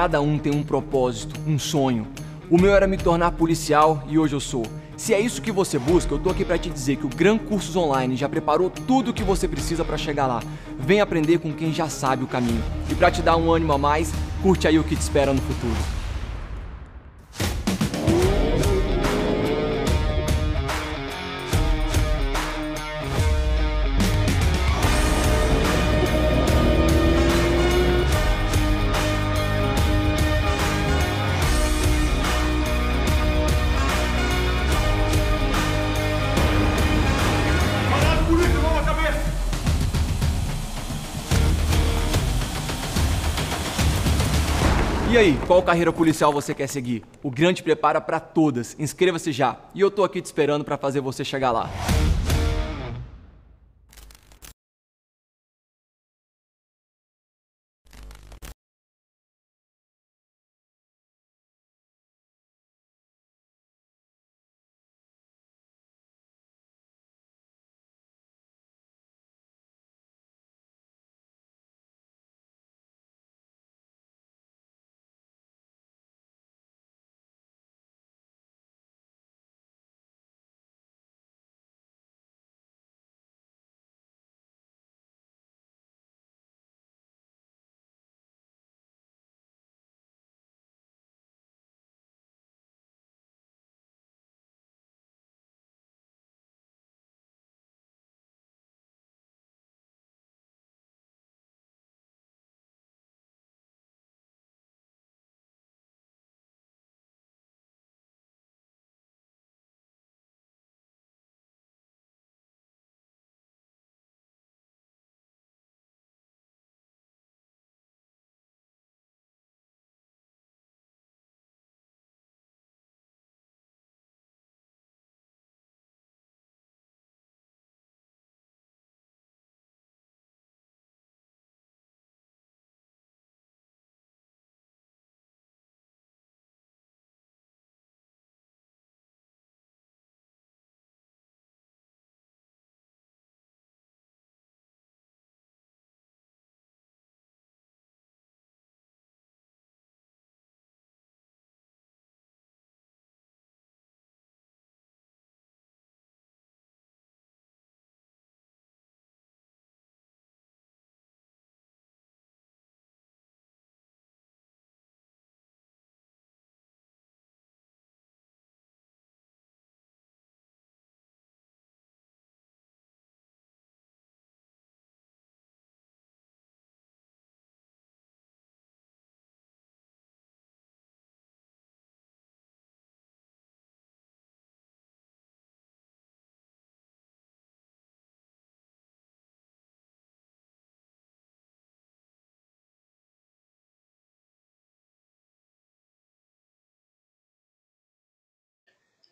Cada um tem um propósito, um sonho. O meu era me tornar policial e hoje eu sou. Se é isso que você busca, eu tô aqui para te dizer que o Gran Cursos Online já preparou tudo o que você precisa para chegar lá. Vem aprender com quem já sabe o caminho. E para te dar um ânimo a mais, curte aí o que te espera no futuro. E aí, qual carreira policial você quer seguir? O Gran te prepara para todas. Inscreva-se já. E eu tô aqui te esperando para fazer você chegar lá.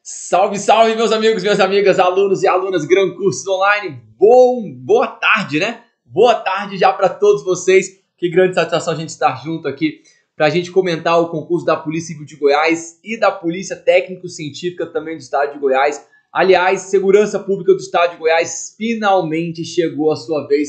Salve, salve, meus amigos, minhas amigas, alunos e alunas Gran Cursos Online. Boa tarde, né? Boa tarde já para todos vocês. Que grande satisfação a gente estar junto aqui para a gente comentar o concurso da Polícia Civil de Goiás e da Polícia Técnico-Científica também do Estado de Goiás. Aliás, Segurança Pública do Estado de Goiás finalmente chegou à sua vez.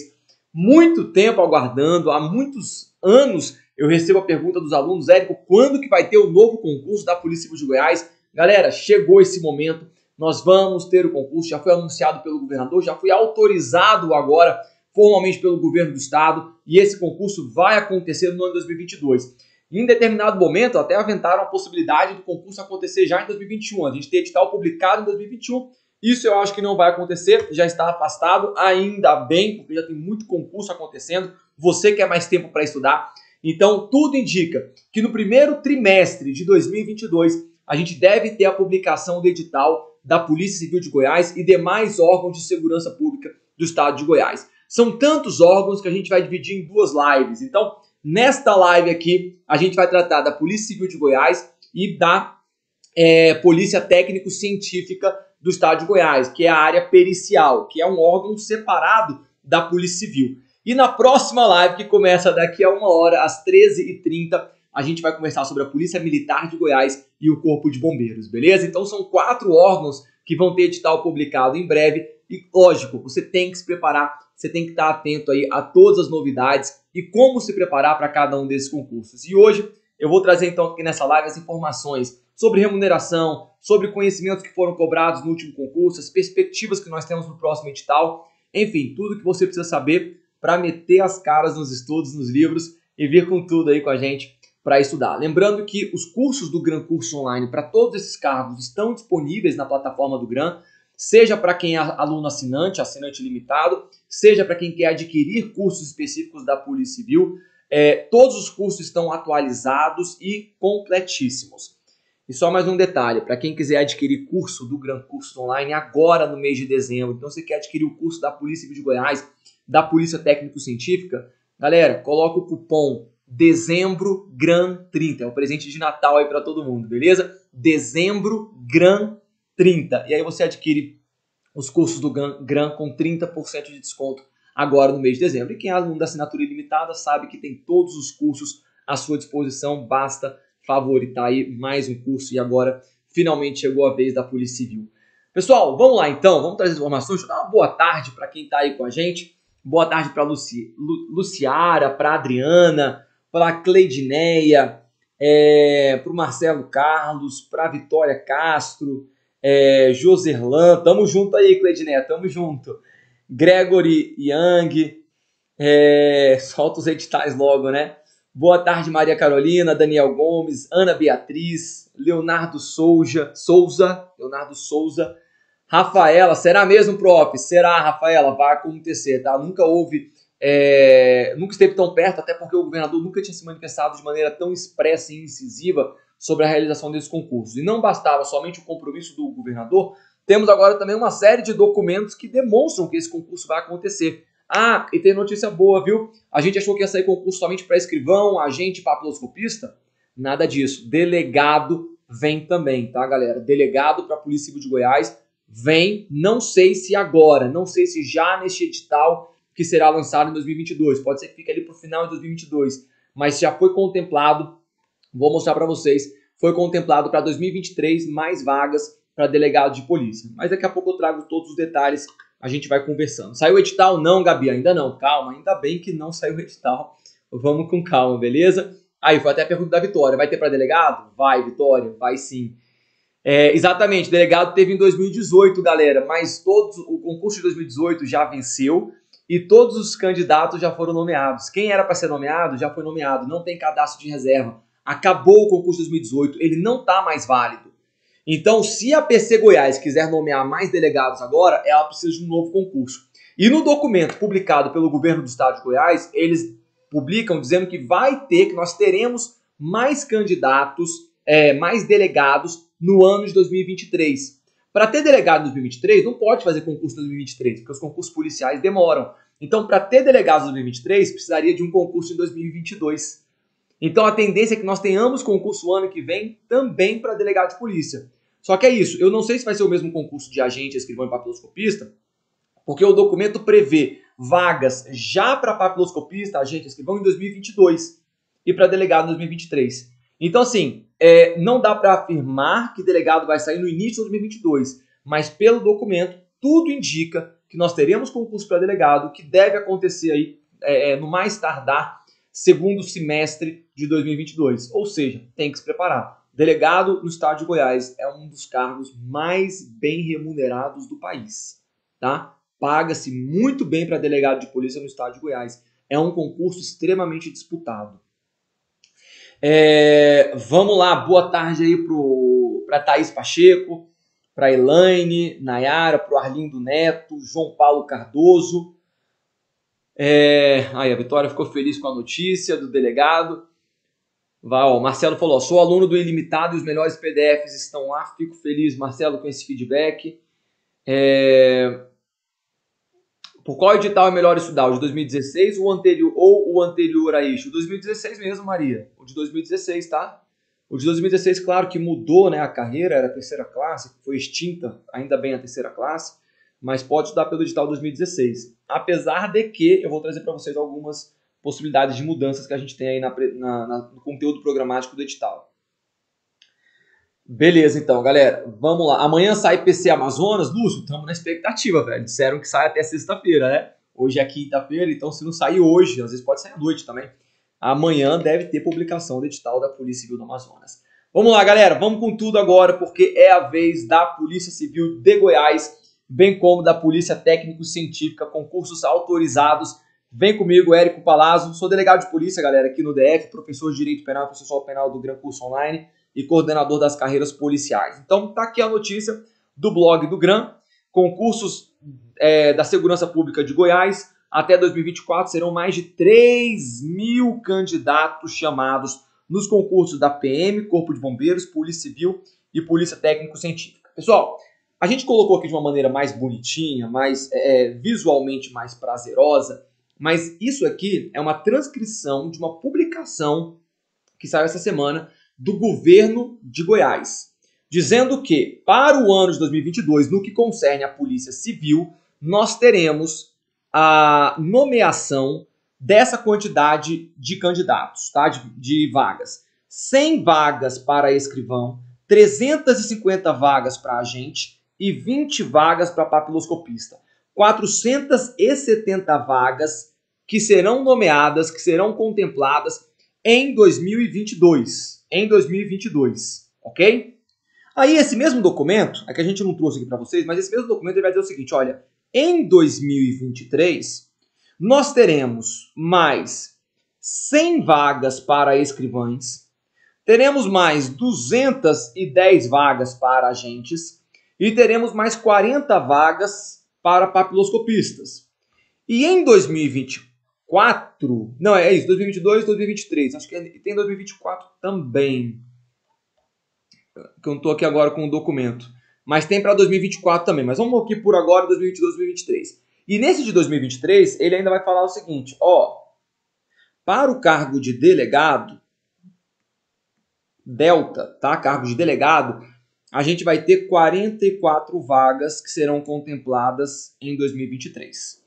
Muito tempo aguardando, há muitos anos eu recebo a pergunta dos alunos: Érico, quando que vai ter o novo concurso da Polícia Civil de Goiás? Galera, chegou esse momento, nós vamos ter o concurso, já foi anunciado pelo governador, já foi autorizado agora formalmente pelo governo do estado e esse concurso vai acontecer no ano de 2022. Em determinado momento, até aventaram a possibilidade do concurso acontecer já em 2021, a gente ter edital publicado em 2021, isso eu acho que não vai acontecer, já está afastado, ainda bem, porque já tem muito concurso acontecendo, você quer mais tempo para estudar, então tudo indica que no primeiro trimestre de 2022, a gente deve ter a publicação do edital da Polícia Civil de Goiás e demais órgãos de segurança pública do Estado de Goiás. São tantos órgãos que a gente vai dividir em duas lives. Então, nesta live aqui, a gente vai tratar da Polícia Civil de Goiás e da Polícia Técnico-Científica do Estado de Goiás, que é a área pericial, que é um órgão separado da Polícia Civil. E na próxima live, que começa daqui a uma hora, às 13h30, a gente vai conversar sobre a Polícia Militar de Goiás e o Corpo de Bombeiros, beleza? Então são 4 órgãos que vão ter edital publicado em breve e, lógico, você tem que se preparar, você tem que estar atento aí a todas as novidades e como se preparar para cada um desses concursos. E hoje Eu vou trazer então aqui nessa live as informações sobre remuneração, sobre conhecimentos que foram cobrados no último concurso, as perspectivas que nós temos no próximo edital, enfim, tudo que você precisa saber para meter as caras nos estudos, nos livros e vir com tudo aí com a gente para estudar. Lembrando que os cursos do Gran Cursos Online para todos esses cargos estão disponíveis na plataforma do Gran, seja para quem é aluno assinante, assinante limitado, seja para quem quer adquirir cursos específicos da Polícia Civil. Todos os cursos estão atualizados e completíssimos. E só mais um detalhe, para quem quiser adquirir curso do Gran Cursos Online agora no mês de dezembro, então você quer adquirir o curso da Polícia Civil de Goiás, da Polícia Técnico-Científica, galera, coloca o cupom dezembro GRAN30, é um presente de Natal aí para todo mundo, beleza? Dezembro GRAN30, e aí você adquire os cursos do Gran com 30% de desconto agora no mês de dezembro. E quem é aluno da assinatura ilimitada sabe que tem todos os cursos à sua disposição, basta favoritar aí mais um curso e agora finalmente chegou a vez da Polícia Civil. Pessoal, vamos lá então, vamos trazer informações. Deixa eu dar uma boa tarde para quem está aí com a gente. Boa tarde para Luciara, para Adriana, para Cleidineia, para o Marcelo Carlos, para Vitória Castro, Joserlan, tamo junto aí, Cleidineia, tamo junto. Gregory Yang, solta os editais logo, né? Boa tarde, Maria Carolina, Daniel Gomes, Ana Beatriz, Leonardo Souza, Rafaela, será mesmo, prof? Será, Rafaela, vai acontecer, tá? Nunca houve, nunca esteve tão perto, até porque o governador nunca tinha se manifestado de maneira tão expressa e incisiva sobre a realização desses concursos. E não bastava somente o compromisso do governador, temos agora também uma série de documentos que demonstram que esse concurso vai acontecer. Ah, e tem notícia boa, viu? A gente achou que ia sair concurso somente para escrivão, agente, papiloscopista. Nada disso. Delegado vem também, tá, galera? Delegado para a Polícia Civil de Goiás vem, não sei se agora, não sei se já neste edital que será lançado em 2022. Pode ser que fique ali para o final de 2022, mas já foi contemplado, vou mostrar para vocês, foi contemplado para 2023 mais vagas para delegado de polícia. Mas daqui a pouco eu trago todos os detalhes. A gente vai conversando. Saiu o edital? Não, Gabi, ainda não. Calma, ainda bem que não saiu o edital. Vamos com calma, beleza? Aí, foi até a pergunta da Vitória. Vai ter para delegado? Vai, Vitória. Vai sim. Exatamente, delegado teve em 2018, galera. Mas o concurso de 2018 já venceu e todos os candidatos já foram nomeados. Quem era para ser nomeado, já foi nomeado. Não tem cadastro de reserva. Acabou o concurso de 2018. Ele não está mais válido. Então, se a PC Goiás quiser nomear mais delegados agora, ela precisa de um novo concurso. E no documento publicado pelo governo do estado de Goiás, eles publicam dizendo que nós teremos mais candidatos, mais delegados no ano de 2023. Para ter delegado em 2023, não pode fazer concurso em 2023, porque os concursos policiais demoram. Então, para ter delegados em 2023, precisaria de um concurso em 2022. Então, a tendência é que nós tenhamos concurso ano que vem também para delegado de polícia. Só que é isso, eu não sei se vai ser o mesmo concurso de agente, escrivão e papiloscopista, porque o documento prevê vagas já para papiloscopista, agente, escrivão em 2022 e para delegado em 2023. Então, assim, não dá para afirmar que delegado vai sair no início de 2022, mas pelo documento, tudo indica que nós teremos concurso para delegado, que deve acontecer aí no mais tardar segundo semestre de 2022. Ou seja, tem que se preparar. Delegado no estado de Goiás é um dos cargos mais bem remunerados do país, tá? Paga-se muito bem para delegado de polícia no estado de Goiás. É um concurso extremamente disputado. Vamos lá, boa tarde aí para Thaís Pacheco, para Elaine, Nayara, para o Arlindo Neto, João Paulo Cardoso. Aí a Vitória ficou feliz com a notícia do delegado. O Marcelo falou, sou aluno do Ilimitado e os melhores PDFs estão lá, fico feliz, Marcelo, com esse feedback. Por qual edital é melhor estudar, o de 2016 ou o anterior a este? O 2016 mesmo, Maria, o de 2016, tá? O de 2016, claro que mudou, né, a carreira, era a terceira classe, foi extinta, ainda bem a terceira classe, mas pode estudar pelo edital 2016. Apesar de que eu vou trazer para vocês algumas possibilidades de mudanças que a gente tem aí no conteúdo programático do edital. Beleza, então, galera. Vamos lá. Amanhã sai PC Amazonas. Lúcio, estamos na expectativa, velho. Disseram que sai até sexta-feira, né? Hoje é quinta-feira, então se não sair hoje, às vezes pode sair à noite também. Amanhã deve ter publicação do edital da Polícia Civil do Amazonas. Vamos lá, galera, vamos com tudo agora, porque é a vez da Polícia Civil de Goiás, bem como da Polícia Técnico-Científica, concursos autorizados. Vem comigo, Érico Palazzo, sou delegado de polícia, galera, aqui no DF, professor de Direito Penal, processual penal do Gran Cursos Online e coordenador das carreiras policiais. Então, tá aqui a notícia do blog do Gran, concursos da Segurança Pública de Goiás, até 2024 serão mais de 3 mil candidatos chamados nos concursos da PM, Corpo de Bombeiros, Polícia Civil e Polícia Técnico-Científica. Pessoal, a gente colocou aqui de uma maneira mais bonitinha, mais visualmente mais prazerosa, mas isso aqui é uma transcrição de uma publicação que saiu essa semana do governo de Goiás, dizendo que para o ano de 2022, no que concerne à Polícia Civil, nós teremos a nomeação dessa quantidade de candidatos, tá? De vagas. 100 vagas para escrivão, 350 vagas para agente e 20 vagas para papiloscopista. 470 vagas que serão nomeadas, que serão contempladas em 2022. Em 2022, ok? Aí esse mesmo documento, é que a gente não trouxe aqui para vocês, mas esse mesmo documento ele vai dizer o seguinte, olha, em 2023 nós teremos mais 100 vagas para escrivães, teremos mais 210 vagas para agentes e teremos mais 40 vagas para papiloscopistas. E em 2024, não, é isso, 2022, 2023, acho que tem 2024 também, que eu não estou aqui agora com o documento, mas tem para 2024 também, mas vamos aqui por agora, 2022, 2023. E nesse de 2023, ele ainda vai falar o seguinte, ó, para o cargo de delegado, delta, tá, cargo de delegado, a gente vai ter 44 vagas que serão contempladas em 2023.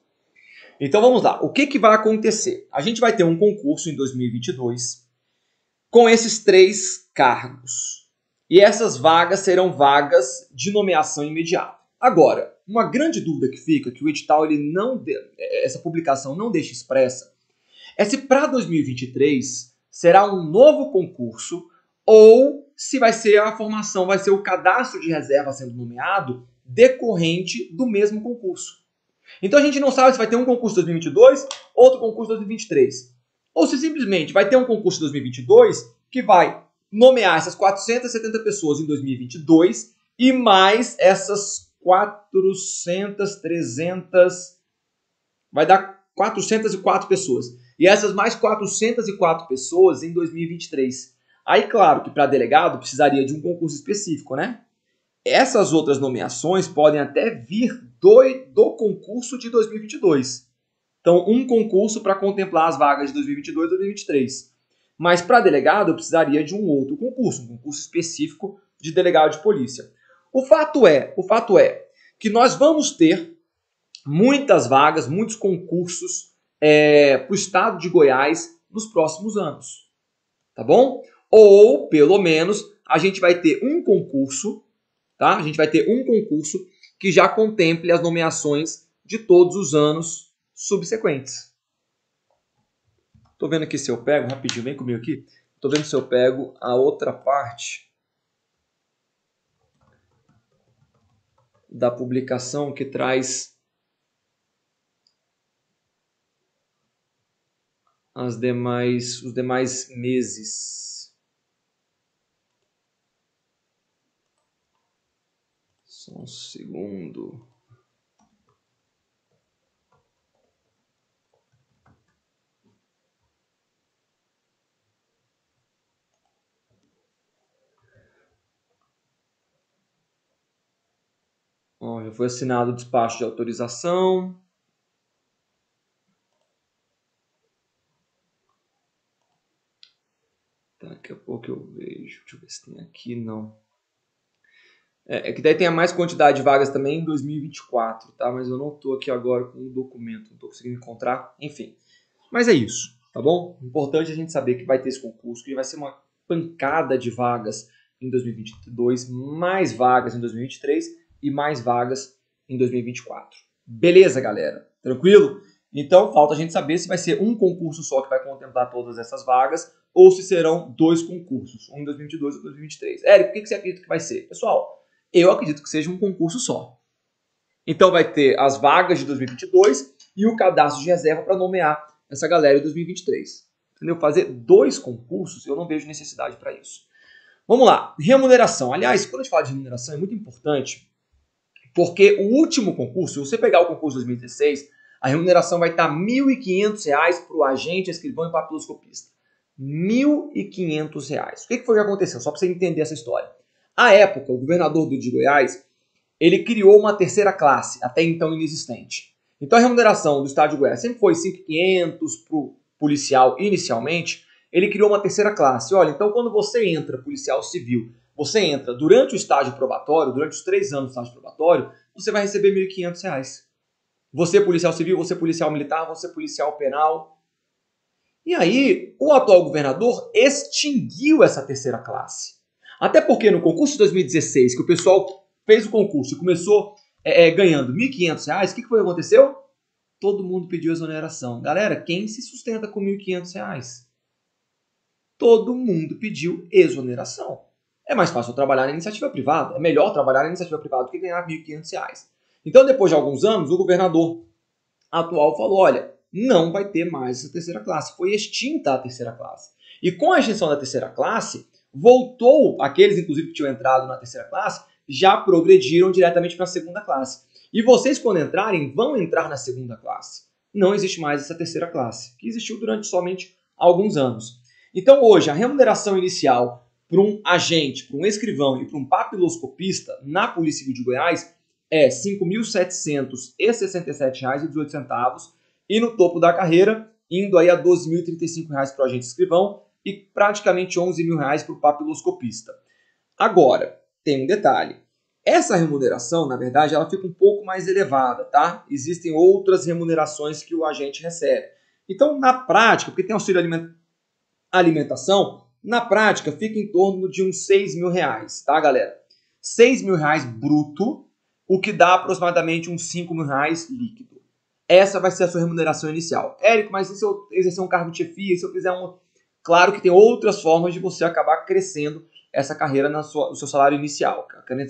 Então vamos lá, o que que vai acontecer? A gente vai ter um concurso em 2022 com esses 3 cargos. E essas vagas serão vagas de nomeação imediata. Agora, uma grande dúvida que fica, que o edital, ele não, essa publicação não deixa expressa, é se para 2023 será um novo concurso ou se vai ser a formação, vai ser o cadastro de reserva sendo nomeado decorrente do mesmo concurso. Então a gente não sabe se vai ter um concurso 2022, outro concurso 2023. Ou se simplesmente vai ter um concurso 2022 que vai nomear essas 470 pessoas em 2022 e mais essas 300, vai dar 404 pessoas. E essas mais 404 pessoas em 2023. Aí, claro que para delegado precisaria de um concurso específico, né? Essas outras nomeações podem até vir do concurso de 2022. Então, um concurso para contemplar as vagas de 2022 e 2023. Mas para delegado eu precisaria de um outro concurso, um concurso específico de delegado de polícia. O fato é que nós vamos ter muitas vagas, muitos concursos para o estado de Goiás nos próximos anos, tá bom? Ou, pelo menos, a gente vai ter um concurso, tá? A gente vai ter um concurso que já contemple as nomeações de todos os anos subsequentes. Tô vendo aqui se eu pego, rapidinho, vem comigo aqui. Tô vendo se eu pego a outra parte da publicação que traz as demais, os demais meses. Um segundo. Ó, já foi assinado o despacho de autorização. Daqui a pouco eu vejo. Deixa eu ver se tem aqui, não. É que daí tem a mais quantidade de vagas também em 2024, tá? Mas eu não tô aqui agora com o documento, não tô conseguindo encontrar, enfim. Mas é isso, tá bom? Importante a gente saber que vai ter esse concurso, que vai ser uma pancada de vagas em 2022, mais vagas em 2023 e mais vagas em 2024. Beleza, galera? Tranquilo? Então, falta a gente saber se vai ser um concurso só que vai contemplar todas essas vagas ou se serão dois concursos, um em 2022 e outro em 2023. Érico, o que você acredita que vai ser? Pessoal, eu acredito que seja um concurso só. Então, vai ter as vagas de 2022 e o cadastro de reserva para nomear essa galera em 2023. Entendeu? Fazer dois concursos, eu não vejo necessidade para isso. Vamos lá, remuneração. Aliás, quando a gente fala de remuneração é muito importante, porque o último concurso, se você pegar o concurso de 2016, a remuneração vai estar R$ 1.500 para o agente, escrivão e papiloscopista. R$ 1.500. O que foi que aconteceu? Só para você entender essa história. À época, o governador de Goiás, ele criou uma terceira classe, até então inexistente. Então a remuneração do estado de Goiás sempre foi R$ 5.500 para o policial inicialmente. Ele criou uma terceira classe. Olha, então quando você entra policial civil, você entra durante o estágio probatório, durante os 3 anos do estágio probatório, você vai receber R$ 1.500. Você policial civil, você policial militar, você policial penal. E aí, o atual governador extinguiu essa terceira classe. Até porque no concurso de 2016, que o pessoal fez o concurso e começou ganhando R$ 1.500, o que foi que aconteceu? Todo mundo pediu exoneração. Galera, quem se sustenta com R$ 1.500? Todo mundo pediu exoneração. É mais fácil trabalhar na iniciativa privada, é melhor trabalhar na iniciativa privada do que ganhar R$ 1.500. Então, depois de alguns anos, o governador atual falou, olha, não vai ter mais essa terceira classe. Foi extinta a terceira classe. E com a extinção da terceira classe, voltou, aqueles inclusive que tinham entrado na terceira classe, já progrediram diretamente para a segunda classe. E vocês, quando entrarem, vão entrar na segunda classe. Não existe mais essa terceira classe, que existiu durante somente alguns anos. Então, hoje, a remuneração inicial para um agente, para um escrivão e para um papiloscopista na Polícia Civil de Goiás é R$ 5.767,18 e no topo da carreira, indo aí a R$ 12.035 para o agente escrivão e praticamente R$ 11.000 para o papiloscopista. Agora, tem um detalhe. Essa remuneração, na verdade, ela fica um pouco mais elevada, tá? Existem outras remunerações que o agente recebe. Então, na prática, porque tem auxílio alimentar, alimentação, na prática, fica em torno de uns R$ 6.000, tá, galera? R$ 6.000 bruto, o que dá aproximadamente uns R$ 5.000 líquido. Essa vai ser a sua remuneração inicial. Érico, mas e se eu exercer um cargo de chefia, se eu fizer um... Claro que tem outras formas de você acabar crescendo essa carreira no seu salário inicial,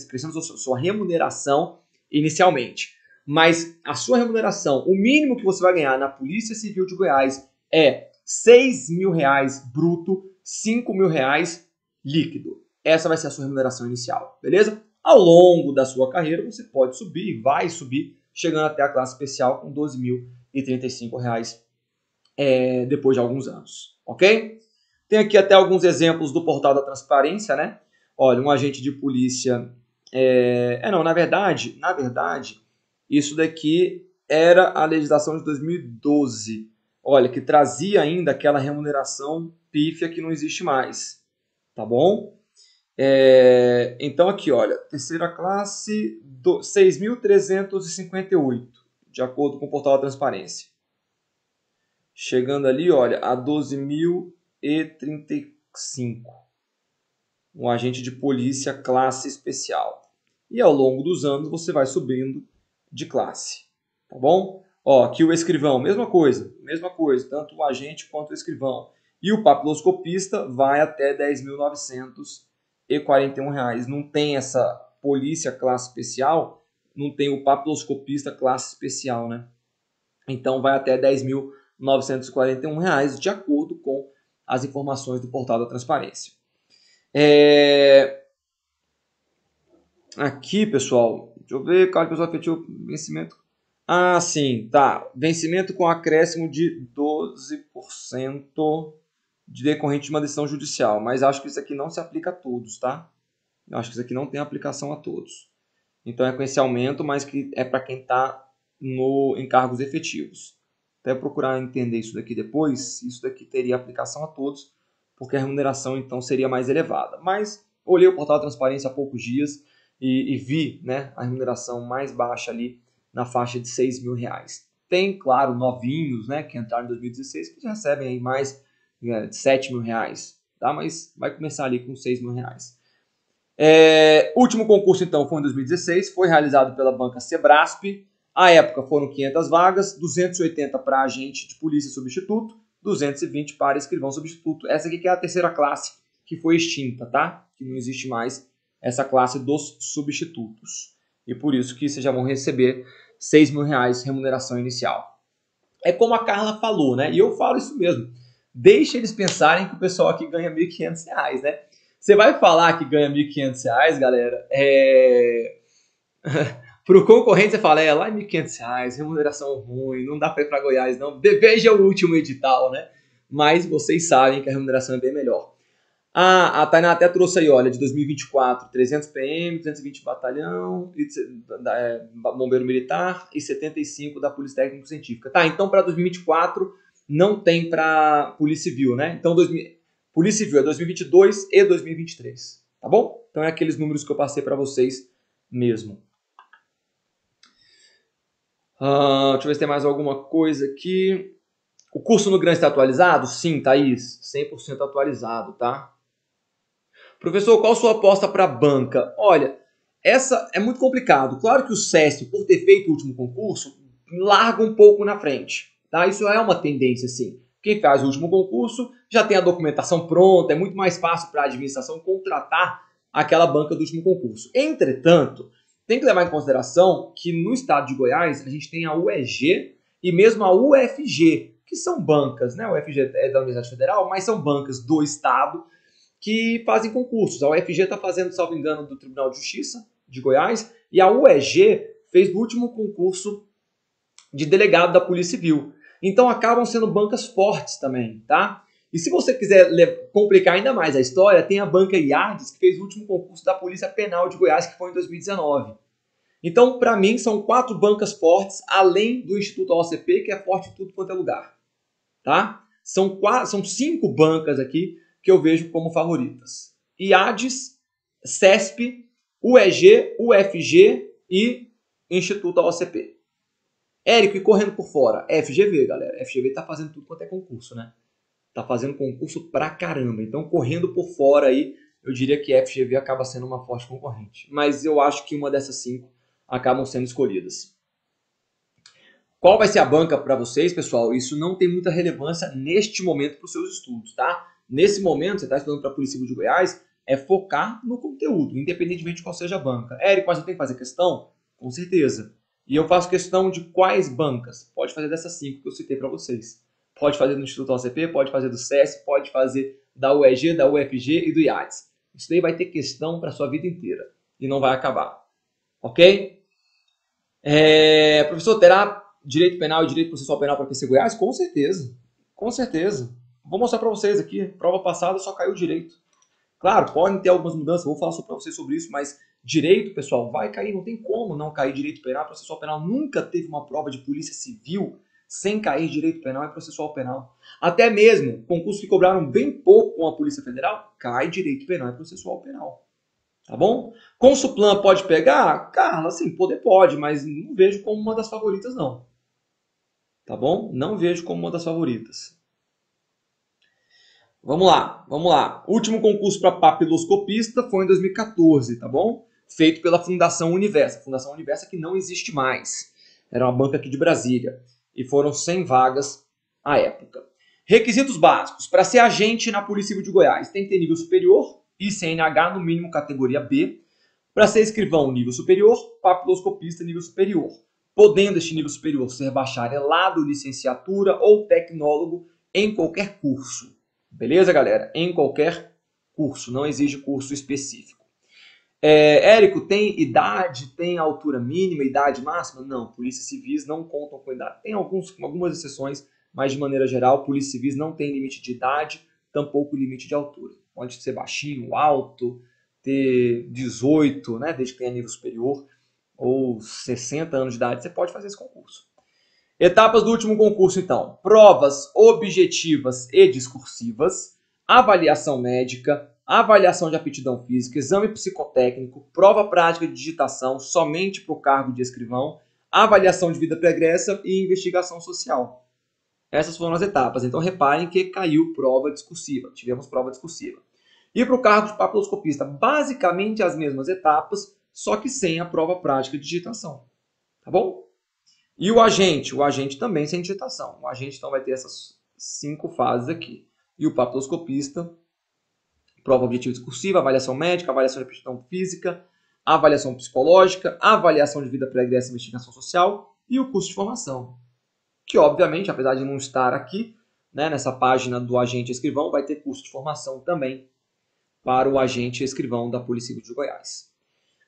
crescendo a sua remuneração inicialmente. Mas a sua remuneração, o mínimo que você vai ganhar na Polícia Civil de Goiás é R$ 6.000 bruto, R$ 5.000 líquido. Essa vai ser a sua remuneração inicial, beleza? Ao longo da sua carreira, você pode subir, vai subir, chegando até a classe especial com R$ 12.035 depois de alguns anos, ok? Tem aqui até alguns exemplos do portal da transparência, né? Olha, um agente de polícia... Na verdade, isso daqui era a legislação de 2012, olha, que trazia ainda aquela remuneração pífia que não existe mais, tá bom? Então aqui, olha, terceira classe, 6.358, de acordo com o portal da transparência. Chegando ali, olha, a 12.035, um agente de polícia classe especial. E ao longo dos anos você vai subindo de classe, tá bom? Ó, aqui o escrivão, mesma coisa, tanto o agente quanto o escrivão. E o papiloscopista vai até R$ 10.941. Não tem essa polícia classe especial, não tem o papiloscopista classe especial, né? Então vai até R$ 10.941, de acordo com as informações do portal da transparência. Aqui, pessoal, deixa eu ver, cada pessoa efetiva vencimento. Ah, sim, tá. Vencimento com acréscimo de 12% de decorrente de uma decisão judicial. Mas acho que isso aqui não se aplica a todos, tá? Eu acho que isso aqui não tem aplicação a todos. Então é com esse aumento, mas que é para quem está em cargos efetivos. Até procurar entender isso daqui depois, isso daqui teria aplicação a todos, porque a remuneração então seria mais elevada. Mas olhei o portal da transparência há poucos dias e vi, né, a remuneração mais baixa ali, na faixa de R$ 6.000. Tem, claro, novinhos, né, que entraram em 2016, que já recebem aí mais de R$ 7.000, tá? Mas vai começar ali com R$ 6.000. Último concurso, então, foi em 2016, foi realizado pela banca Cebraspe, À época foram 500 vagas, 280 para agente de polícia substituto, 220 para escrivão substituto. Essa aqui que é a terceira classe que foi extinta, tá? Que não existe mais essa classe dos substitutos. E por isso que vocês já vão receber R$ 6.000 remuneração inicial. É como a Carla falou, né? E eu falo isso mesmo. Deixa eles pensarem que o pessoal aqui ganha R$ 1.500, né? Você vai falar que ganha R$ 1.500, galera, para o concorrente você fala, lá é R$ 1.500, remuneração ruim, não dá para ir para Goiás não, veja o último edital, né? Mas vocês sabem que a remuneração é bem melhor. A Tainá até trouxe aí, olha, de 2024, 300 PM, 220 batalhão, bombeiro militar e 75 da Polícia Técnico-Científica. Tá, então para 2024 não tem para Polícia Civil, né? Então, Polícia Civil é 2022 e 2023, tá bom? Então é aqueles números que eu passei para vocês mesmo. Deixa eu ver se tem mais alguma coisa aqui. O curso no Gran está atualizado? Sim, Thaís, 100% atualizado, tá? Professor, qual sua aposta para a banca? Olha, essa é muito complicado. Claro que o SESC, por ter feito o último concurso, larga um pouco na frente, tá? Isso é uma tendência, sim. Quem faz o último concurso já tem a documentação pronta, é muito mais fácil para a administração contratar aquela banca do último concurso. Entretanto, tem que levar em consideração que no estado de Goiás a gente tem a UEG e mesmo a UFG, que são bancas, né? A UFG é da Universidade Federal, mas são bancas do estado que fazem concursos. A UFG está fazendo, salvo engano, do Tribunal de Justiça de Goiás e a UEG fez o último concurso de delegado da Polícia Civil. Então acabam sendo bancas fortes também, tá? E se você quiser complicar ainda mais a história, tem a banca Iades, que fez o último concurso da Polícia Penal de Goiás, que foi em 2019. Então, para mim, são 4 bancas fortes, além do Instituto AOCP, que é forte em tudo quanto é lugar, tá? São 5 bancas aqui que eu vejo como favoritas. Iades, CESP, UEG, UFG e Instituto AOCP. Érico, e correndo por fora, FGV, galera. FGV tá fazendo tudo quanto é concurso, né? Tá fazendo concurso pra caramba. Então, correndo por fora aí, eu diria que FGV acaba sendo uma forte concorrente. Mas eu acho que uma dessas 5 acabam sendo escolhidas. Qual vai ser a banca para vocês, pessoal? Isso não tem muita relevância neste momento para os seus estudos, tá? Nesse momento, você tá estudando para a Polícia Civil de Goiás, é focar no conteúdo, independentemente de qual seja a banca. Érico, mas eu tenho que fazer questão? Com certeza. E eu faço questão de quais bancas? Pode fazer dessas 5 que eu citei para vocês. Pode fazer do Instituto AOCP, pode fazer do SESC, pode fazer da UEG, da UFG e do IADES. Isso daí vai ter questão para sua vida inteira e não vai acabar. Ok? Professor, terá direito penal e direito processual penal para PC Goiás? Com certeza. Com certeza. Vou mostrar para vocês aqui. Prova passada só caiu direito. Claro, podem ter algumas mudanças. Vou falar só para vocês sobre isso, mas... Direito, pessoal, vai cair, não tem como não cair direito penal, processual penal. Nunca teve uma prova de polícia civil sem cair direito penal e processual penal. Até mesmo concursos que cobraram bem pouco com a Polícia Federal, cai direito penal e processual penal. Tá bom? Com Suplan pode pegar? Carla, assim, pode, mas não vejo como uma das favoritas, não. Tá bom? Não vejo como uma das favoritas. Vamos lá. O último concurso para papiloscopista foi em 2014, tá bom? Feito pela Fundação Universa. Fundação Universa que não existe mais. Era uma banca aqui de Brasília. E foram 100 vagas à época. Requisitos básicos. Para ser agente na Polícia Civil de Goiás, tem que ter nível superior e CNH, no mínimo, categoria B. Para ser escrivão, nível superior. Papiloscopista, nível superior. Podendo este nível superior ser bacharelado, licenciatura ou tecnólogo em qualquer curso. Beleza, galera? Em qualquer curso. Não exige curso específico. Érico, tem idade? Tem altura mínima, idade máxima? Não. Polícias civis não contam com idade. Tem algumas exceções, mas de maneira geral, polícias civis não tem limite de idade, tampouco limite de altura. Pode ser baixinho, alto, ter 18, né? Desde que tenha nível superior, ou 60 anos de idade, você pode fazer esse concurso. Etapas do último concurso, então. Provas objetivas e discursivas, avaliação médica, avaliação de aptidão física, exame psicotécnico, prova prática de digitação somente para o cargo de escrivão, avaliação de vida pregressa e investigação social. Essas foram as etapas. Então, reparem que caiu prova discursiva. Tivemos prova discursiva. E para o cargo de papiloscopista, basicamente as mesmas etapas, só que sem a prova prática de digitação. Tá bom? E o agente? O agente também sem digitação. O agente então vai ter essas 5 fases aqui. E o papiloscopista, prova objetiva discursiva, avaliação médica, avaliação de aptidão física, avaliação psicológica, avaliação de vida pregressa e investigação social e o curso de formação. Que, obviamente, apesar de não estar aqui, né, nessa página do agente escrivão, vai ter curso de formação também para o agente escrivão da Polícia Civil de Goiás.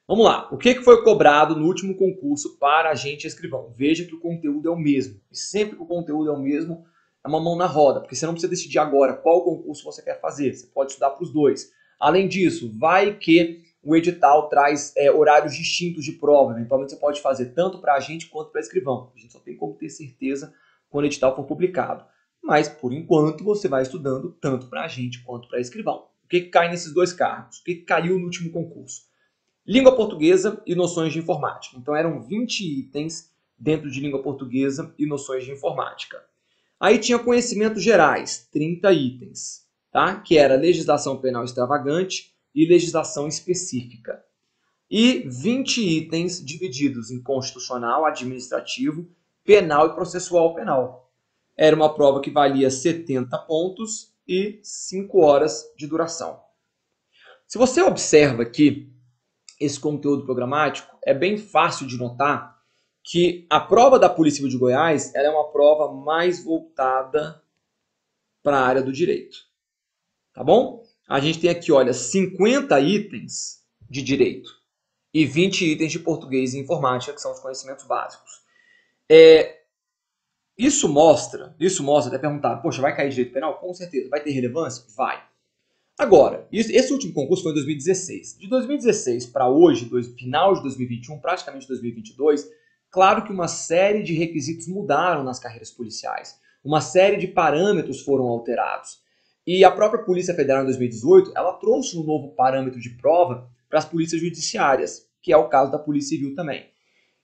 Vamos lá, o que foi cobrado no último concurso para agente escrivão? Veja que o conteúdo é o mesmo. E sempre que o conteúdo é o mesmo, é uma mão na roda, porque você não precisa decidir agora qual concurso você quer fazer. Você pode estudar para os dois. Além disso, vai que o edital traz horários distintos de prova. Eventualmente você pode fazer tanto para agente quanto para escrivão. A gente só tem como ter certeza quando o edital for publicado. Mas, por enquanto, você vai estudando tanto para agente quanto para escrivão. O que cai nesses dois cargos? O que caiu no último concurso? Língua portuguesa e noções de informática. Então, eram 20 itens dentro de língua portuguesa e noções de informática. Aí tinha conhecimentos gerais, 30 itens, tá? Que era legislação penal extravagante e legislação específica. E 20 itens divididos em constitucional, administrativo, penal e processual penal. Era uma prova que valia 70 pontos e 5 horas de duração. Se você observa aqui esse conteúdo programático, é bem fácil de notar que a prova da Polícia Civil de Goiás ela é uma prova mais voltada para a área do direito. Tá bom? A gente tem aqui, olha, 50 itens de direito e 20 itens de português e informática, que são os conhecimentos básicos. Isso mostra, até perguntaram, poxa, vai cair direito penal? Com certeza. Vai ter relevância? Vai. Agora, esse último concurso foi em 2016. De 2016 para hoje, final de 2021, praticamente 2022, claro que uma série de requisitos mudaram nas carreiras policiais. Uma série de parâmetros foram alterados. E a própria Polícia Federal, em 2018, ela trouxe um novo parâmetro de prova para as polícias judiciárias, que é o caso da Polícia Civil também.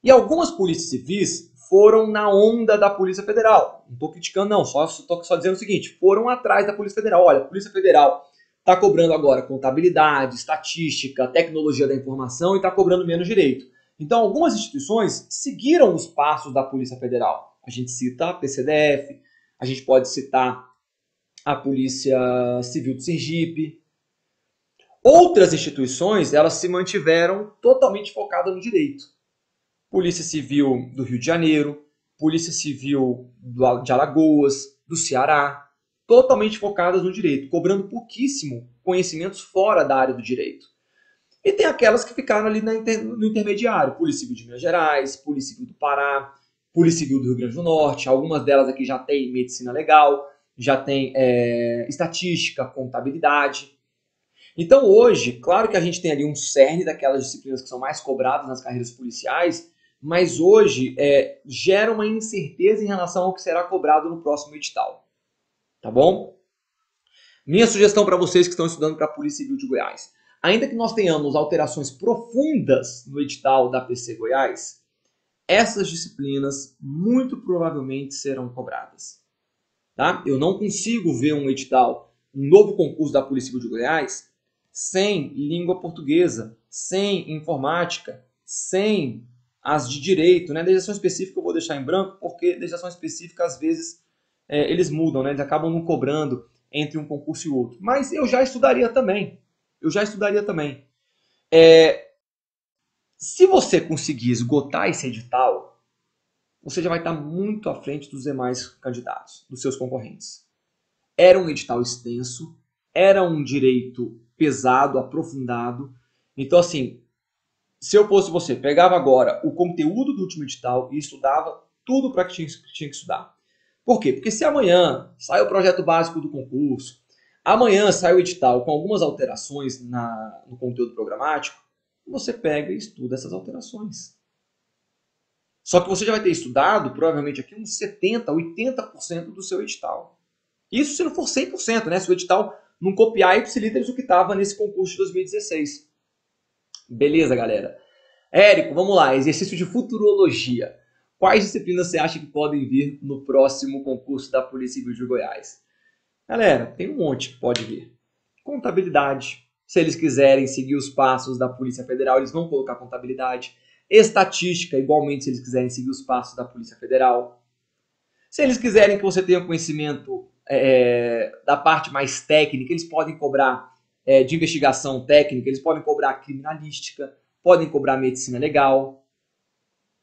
E algumas polícias civis foram na onda da Polícia Federal. Não estou criticando, não. Estou só dizendo o seguinte. Foram atrás da Polícia Federal. Olha, a Polícia Federal está cobrando agora contabilidade, estatística, tecnologia da informação e está cobrando menos direito. Então, algumas instituições seguiram os passos da Polícia Federal. A gente cita a PCDF, a gente pode citar a Polícia Civil de Sergipe. Outras instituições, elas se mantiveram totalmente focadas no direito. Polícia Civil do Rio de Janeiro, Polícia Civil de Alagoas, do Ceará, totalmente focadas no direito, cobrando pouquíssimo conhecimentos fora da área do direito. E tem aquelas que ficaram ali no intermediário, Polícia Civil de Minas Gerais, Polícia Civil do Pará, Polícia Civil do Rio Grande do Norte, algumas delas aqui já tem medicina legal, já tem estatística, contabilidade. Então hoje, claro que a gente tem ali um cerne daquelas disciplinas que são mais cobradas nas carreiras policiais, mas hoje gera uma incerteza em relação ao que será cobrado no próximo edital. Tá bom? Minha sugestão para vocês que estão estudando para a Polícia Civil de Goiás. Ainda que nós tenhamos alterações profundas no edital da PC Goiás, essas disciplinas muito provavelmente serão cobradas. Tá? Eu não consigo ver um edital, um novo concurso da Polícia Civil de Goiás, sem língua portuguesa, sem informática, sem as de direito. Né? Legislação específica eu vou deixar em branco, porque legislação específica às vezes eles mudam, né? Eles acabam não cobrando entre um concurso e outro. Mas eu já estudaria também. Se você conseguir esgotar esse edital, você já vai estar muito à frente dos demais candidatos, dos seus concorrentes. Era um edital extenso, era um direito pesado, aprofundado. Então, assim, se eu fosse você, pegava agora o conteúdo do último edital e estudava tudo para que tinha que estudar. Por quê? Porque se amanhã sai o projeto básico do concurso, amanhã sai o edital com algumas alterações no conteúdo programático, você pega e estuda essas alterações. Só que você já vai ter estudado, provavelmente aqui, uns 70%, 80% do seu edital. Isso se não for 100%, né? Se o edital não copiar ipsiliteres o que estava nesse concurso de 2016. Beleza, galera. Érico, vamos lá. Exercício de futurologia. Quais disciplinas você acha que podem vir no próximo concurso da Polícia Civil de Goiás? Galera, tem um monte que pode vir. Contabilidade. Se eles quiserem seguir os passos da Polícia Federal, eles vão colocar contabilidade. Estatística, igualmente, se eles quiserem seguir os passos da Polícia Federal. Se eles quiserem que você tenha conhecimento da parte mais técnica, eles podem cobrar de investigação técnica, eles podem cobrar criminalística, podem cobrar medicina legal.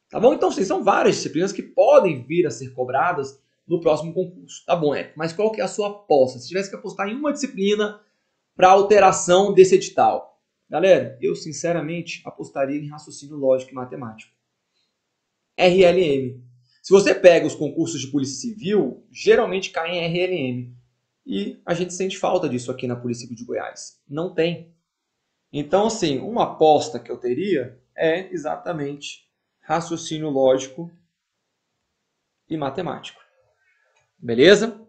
Tá bom? Então, são várias disciplinas que podem vir a ser cobradas no próximo concurso. Tá bom, mas qual que é a sua aposta? Se tivesse que apostar em uma disciplina para alteração desse edital. Galera, eu sinceramente apostaria em raciocínio lógico e matemático. RLM. Se você pega os concursos de Polícia Civil, geralmente cai em RLM. E a gente sente falta disso aqui na Polícia Civil de Goiás. Não tem. Então, assim, uma aposta que eu teria é exatamente raciocínio lógico e matemático. Beleza?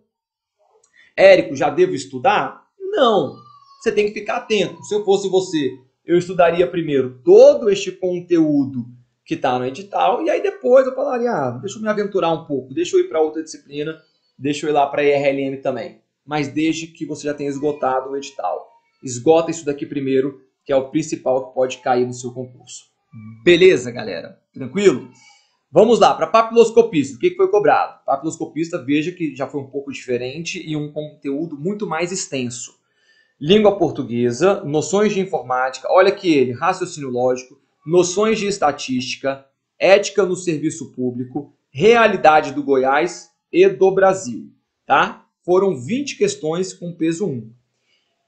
Érico, já devo estudar? Não. Você tem que ficar atento. Se eu fosse você, eu estudaria primeiro todo este conteúdo que está no edital e aí depois eu falaria, deixa eu me aventurar um pouco, deixa eu ir para outra disciplina, deixa eu ir lá para a IRLM também. Mas desde que você já tenha esgotado o edital. Esgota isso daqui primeiro, que é o principal que pode cair no seu concurso. Beleza, galera? Tranquilo? Vamos lá, para papiloscopista, o que foi cobrado? Papiloscopista, veja que já foi um pouco diferente e um conteúdo muito mais extenso. Língua portuguesa, noções de informática, olha aqui ele, raciocínio lógico, noções de estatística, ética no serviço público, realidade do Goiás e do Brasil, tá? Foram 20 questões com peso 1.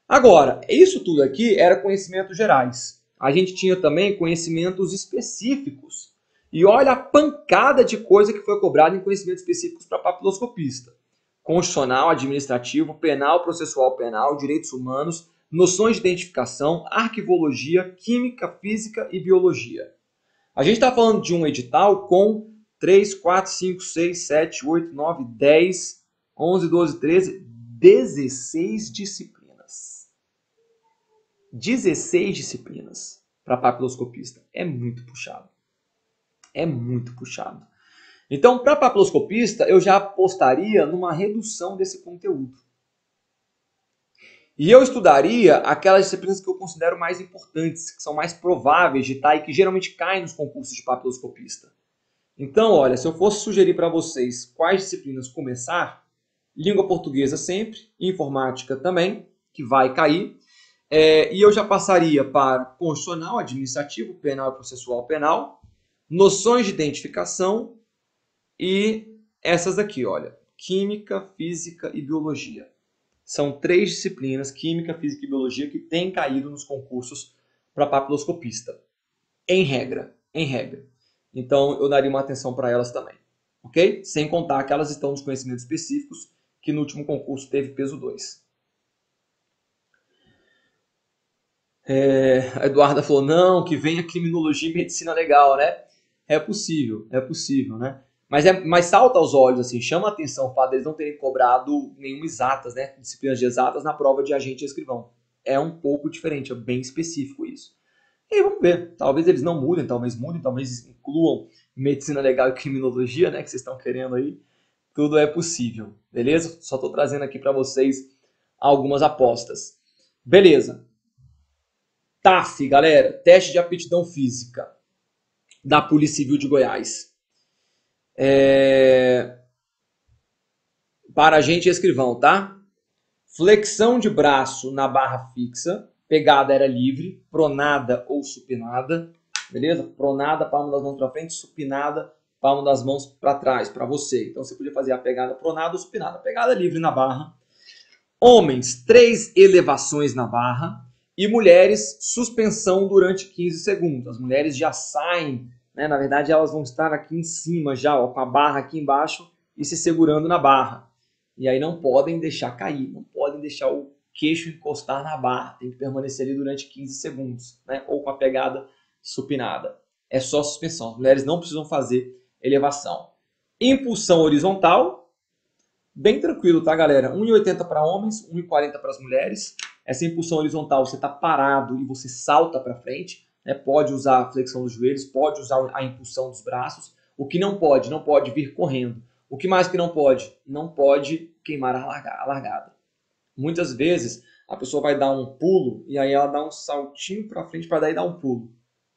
Agora, isso tudo aqui era conhecimentos gerais. A gente tinha também conhecimentos específicos. E olha a pancada de coisa que foi cobrada em conhecimentos específicos para papiloscopista. Constitucional, administrativo, penal, processual penal, direitos humanos, noções de identificação, arquivologia, química, física e biologia. A gente está falando de um edital com 3, 4, 5, 6, 7, 8, 9, 10, 11, 12, 13, 16 disciplinas. 16 disciplinas para papiloscopista. É muito puxado. É muito puxado. Então, para papiloscopista, eu já apostaria numa redução desse conteúdo. E eu estudaria aquelas disciplinas que eu considero mais importantes, que são mais prováveis de estar e que geralmente caem nos concursos de papiloscopista. Então, olha, se eu fosse sugerir para vocês quais disciplinas começar, língua portuguesa sempre, informática também, que vai cair. E eu já passaria para constitucional, administrativo, penal e processual penal, noções de identificação, e essas aqui, olha, química, física e biologia. São 3 disciplinas, química, física e biologia, que têm caído nos concursos para papiloscopista. Em regra, em regra. Então, eu daria uma atenção para elas também, ok? Sem contar que elas estão nos conhecimentos específicos, que no último concurso teve peso 2. A Eduarda falou, não, que venha criminologia e medicina legal, né? É possível, né? Mas salta aos olhos, assim, chama a atenção o fato deles não terem cobrado nenhuma exatas, né? Disciplinas de exatas na prova de agente e escrivão. É um pouco diferente, é bem específico isso. E vamos ver, talvez eles não mudem, talvez incluam medicina legal e criminologia, né? Que vocês estão querendo aí. Tudo é possível, beleza? Só estou trazendo aqui para vocês algumas apostas. Beleza. TAF, galera, teste de aptidão física da Polícia Civil de Goiás. Para agente e escrivão, tá? Flexão de braço na barra fixa, pegada era livre, pronada ou supinada, beleza? Pronada, palma das mãos para frente, supinada, palma das mãos para trás, para você. Então você podia fazer a pegada pronada ou supinada, pegada livre na barra. Homens, 3 elevações na barra e mulheres, suspensão durante 15 segundos. As mulheres já saem. Na verdade, elas vão estar aqui em cima já, ó, com a barra aqui embaixo e se segurando na barra. E aí não podem deixar cair, não podem deixar o queixo encostar na barra. Tem que permanecer ali durante 15 segundos, né? Ou com a pegada supinada. É só suspensão. As mulheres não precisam fazer elevação. Impulsão horizontal, bem tranquilo, tá, galera? 1,80 para homens, 1,40 para as mulheres. Essa impulsão horizontal, você está parado e você salta para frente. Pode usar a flexão dos joelhos, pode usar a impulsão dos braços. O que não pode? Não pode vir correndo. O que mais que não pode? Não pode queimar a largada. Muitas vezes a pessoa vai dar um pulo e aí ela dá um saltinho para frente para dar um pulo.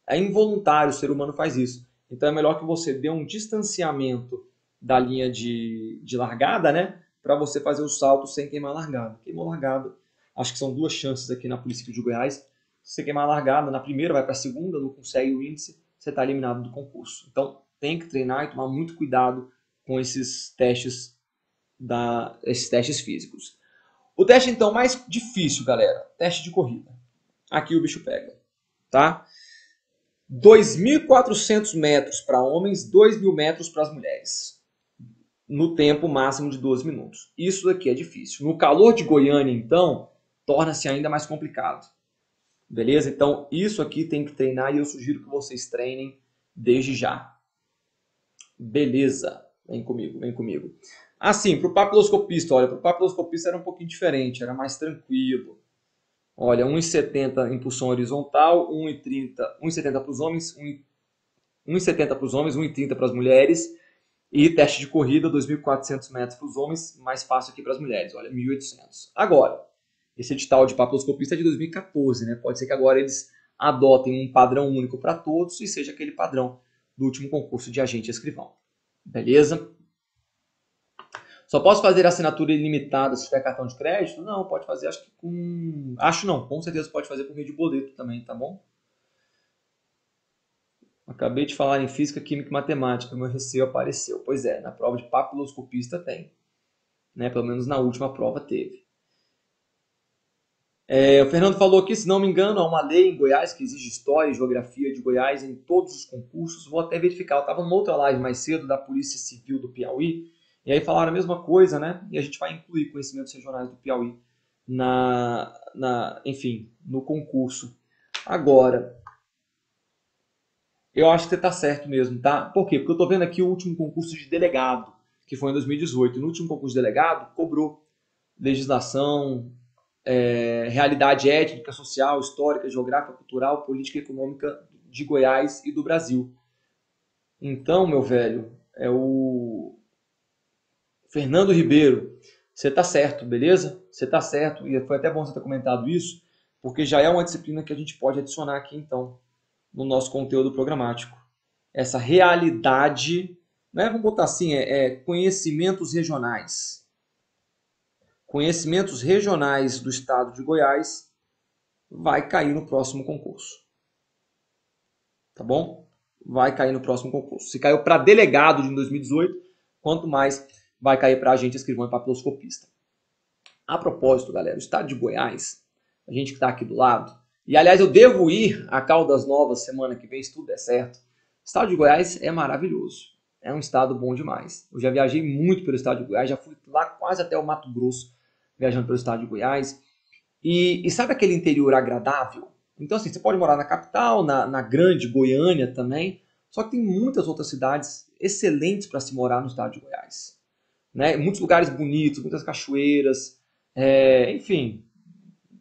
É involuntário, o ser humano faz isso. Então é melhor que você dê um distanciamento da linha de largada, né? Para você fazer o salto sem queimar a largada. Queimou a largada, acho que são duas chances aqui na Polícia Civil de Goiás. Se você queimar a largada, na primeira vai para a segunda, não consegue o índice, você está eliminado do concurso. Então tem que treinar e tomar muito cuidado com esses testes físicos. O teste então mais difícil, galera, teste de corrida. Aqui o bicho pega, tá? 2.400 metros para homens, 2.000 metros para as mulheres. No tempo máximo de 12 minutos. Isso daqui é difícil. No calor de Goiânia, então, torna-se ainda mais complicado. Beleza? Então, isso aqui tem que treinar e eu sugiro que vocês treinem desde já. Beleza. Vem comigo, vem comigo. Assim, para o papiloscopista, olha, para o papiloscopista era um pouquinho diferente, era mais tranquilo. Olha, 1,70 impulsão horizontal, 1,70 para os homens, 1,30 para as mulheres. E teste de corrida, 2.400 metros para os homens, mais fácil aqui para as mulheres, olha, 1.800. Agora, esse edital de papiloscopista é de 2014, né? Pode ser que agora eles adotem um padrão único para todos e seja aquele padrão do último concurso de agente escrivão. Beleza? Só posso fazer assinatura ilimitada se tiver cartão de crédito? Não, pode fazer, acho que com... Acho não, com certeza pode fazer por meio de boleto também, tá bom? Acabei de falar em física, química e matemática, meu receio apareceu. Pois é, na prova de papiloscopista tem. Né? Pelo menos na última prova teve. É, o Fernando falou aqui, se não me engano, há uma lei em Goiás que exige história e geografia de Goiás em todos os concursos. Vou até verificar, eu estava numa outra live mais cedo da Polícia Civil do Piauí, e aí falaram a mesma coisa, né? E a gente vai incluir conhecimentos regionais do Piauí no concurso. Agora... Eu acho que você está certo mesmo, tá? Por quê? Porque eu estou vendo aqui o último concurso de delegado, que foi em 2018. No último concurso de delegado, cobrou legislação, realidade étnica, social, histórica, geográfica, cultural, política e econômica de Goiás e do Brasil. Então, meu velho, é o Fernando Ribeiro. Você está certo, beleza? Você está certo. E foi até bom você ter comentado isso, porque já é uma disciplina que a gente pode adicionar aqui, então, no nosso conteúdo programático. Essa realidade, né? Vamos botar assim, conhecimentos regionais. Conhecimentos regionais do estado de Goiás vai cair no próximo concurso. Tá bom? Vai cair no próximo concurso. Se caiu para delegado de 2018, quanto mais vai cair para agente escrivão e papiloscopista. A propósito, galera, o estado de Goiás, a gente que está aqui do lado, e, aliás, eu devo ir a Caldas Novas semana que vem, se tudo der certo. O estado de Goiás é maravilhoso. É um estado bom demais. Eu já viajei muito pelo estado de Goiás, já fui lá quase até o Mato Grosso, viajando pelo estado de Goiás. E sabe aquele interior agradável? Então, assim, você pode morar na capital, na grande Goiânia também, só que tem muitas outras cidades excelentes para se morar no estado de Goiás. Né? Muitos lugares bonitos, muitas cachoeiras, enfim...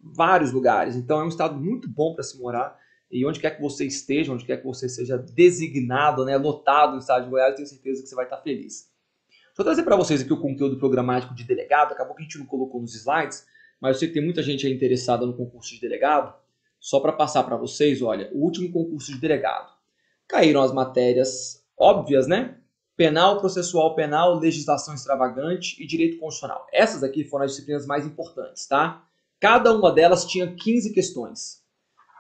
vários lugares, então é um estado muito bom para se morar, e onde quer que você esteja, onde quer que você seja designado, né, lotado no estado de Goiás, eu tenho certeza que você vai estar feliz. Deixa eu trazer para vocês aqui o conteúdo programático de delegado, acabou que a gente não colocou nos slides, mas eu sei que tem muita gente aí interessada no concurso de delegado, só para passar para vocês, olha, o último concurso de delegado. Caíram as matérias óbvias, né? Penal, processual penal, legislação extravagante e direito constitucional. Essas aqui foram as disciplinas mais importantes, tá? Cada uma delas tinha 15 questões.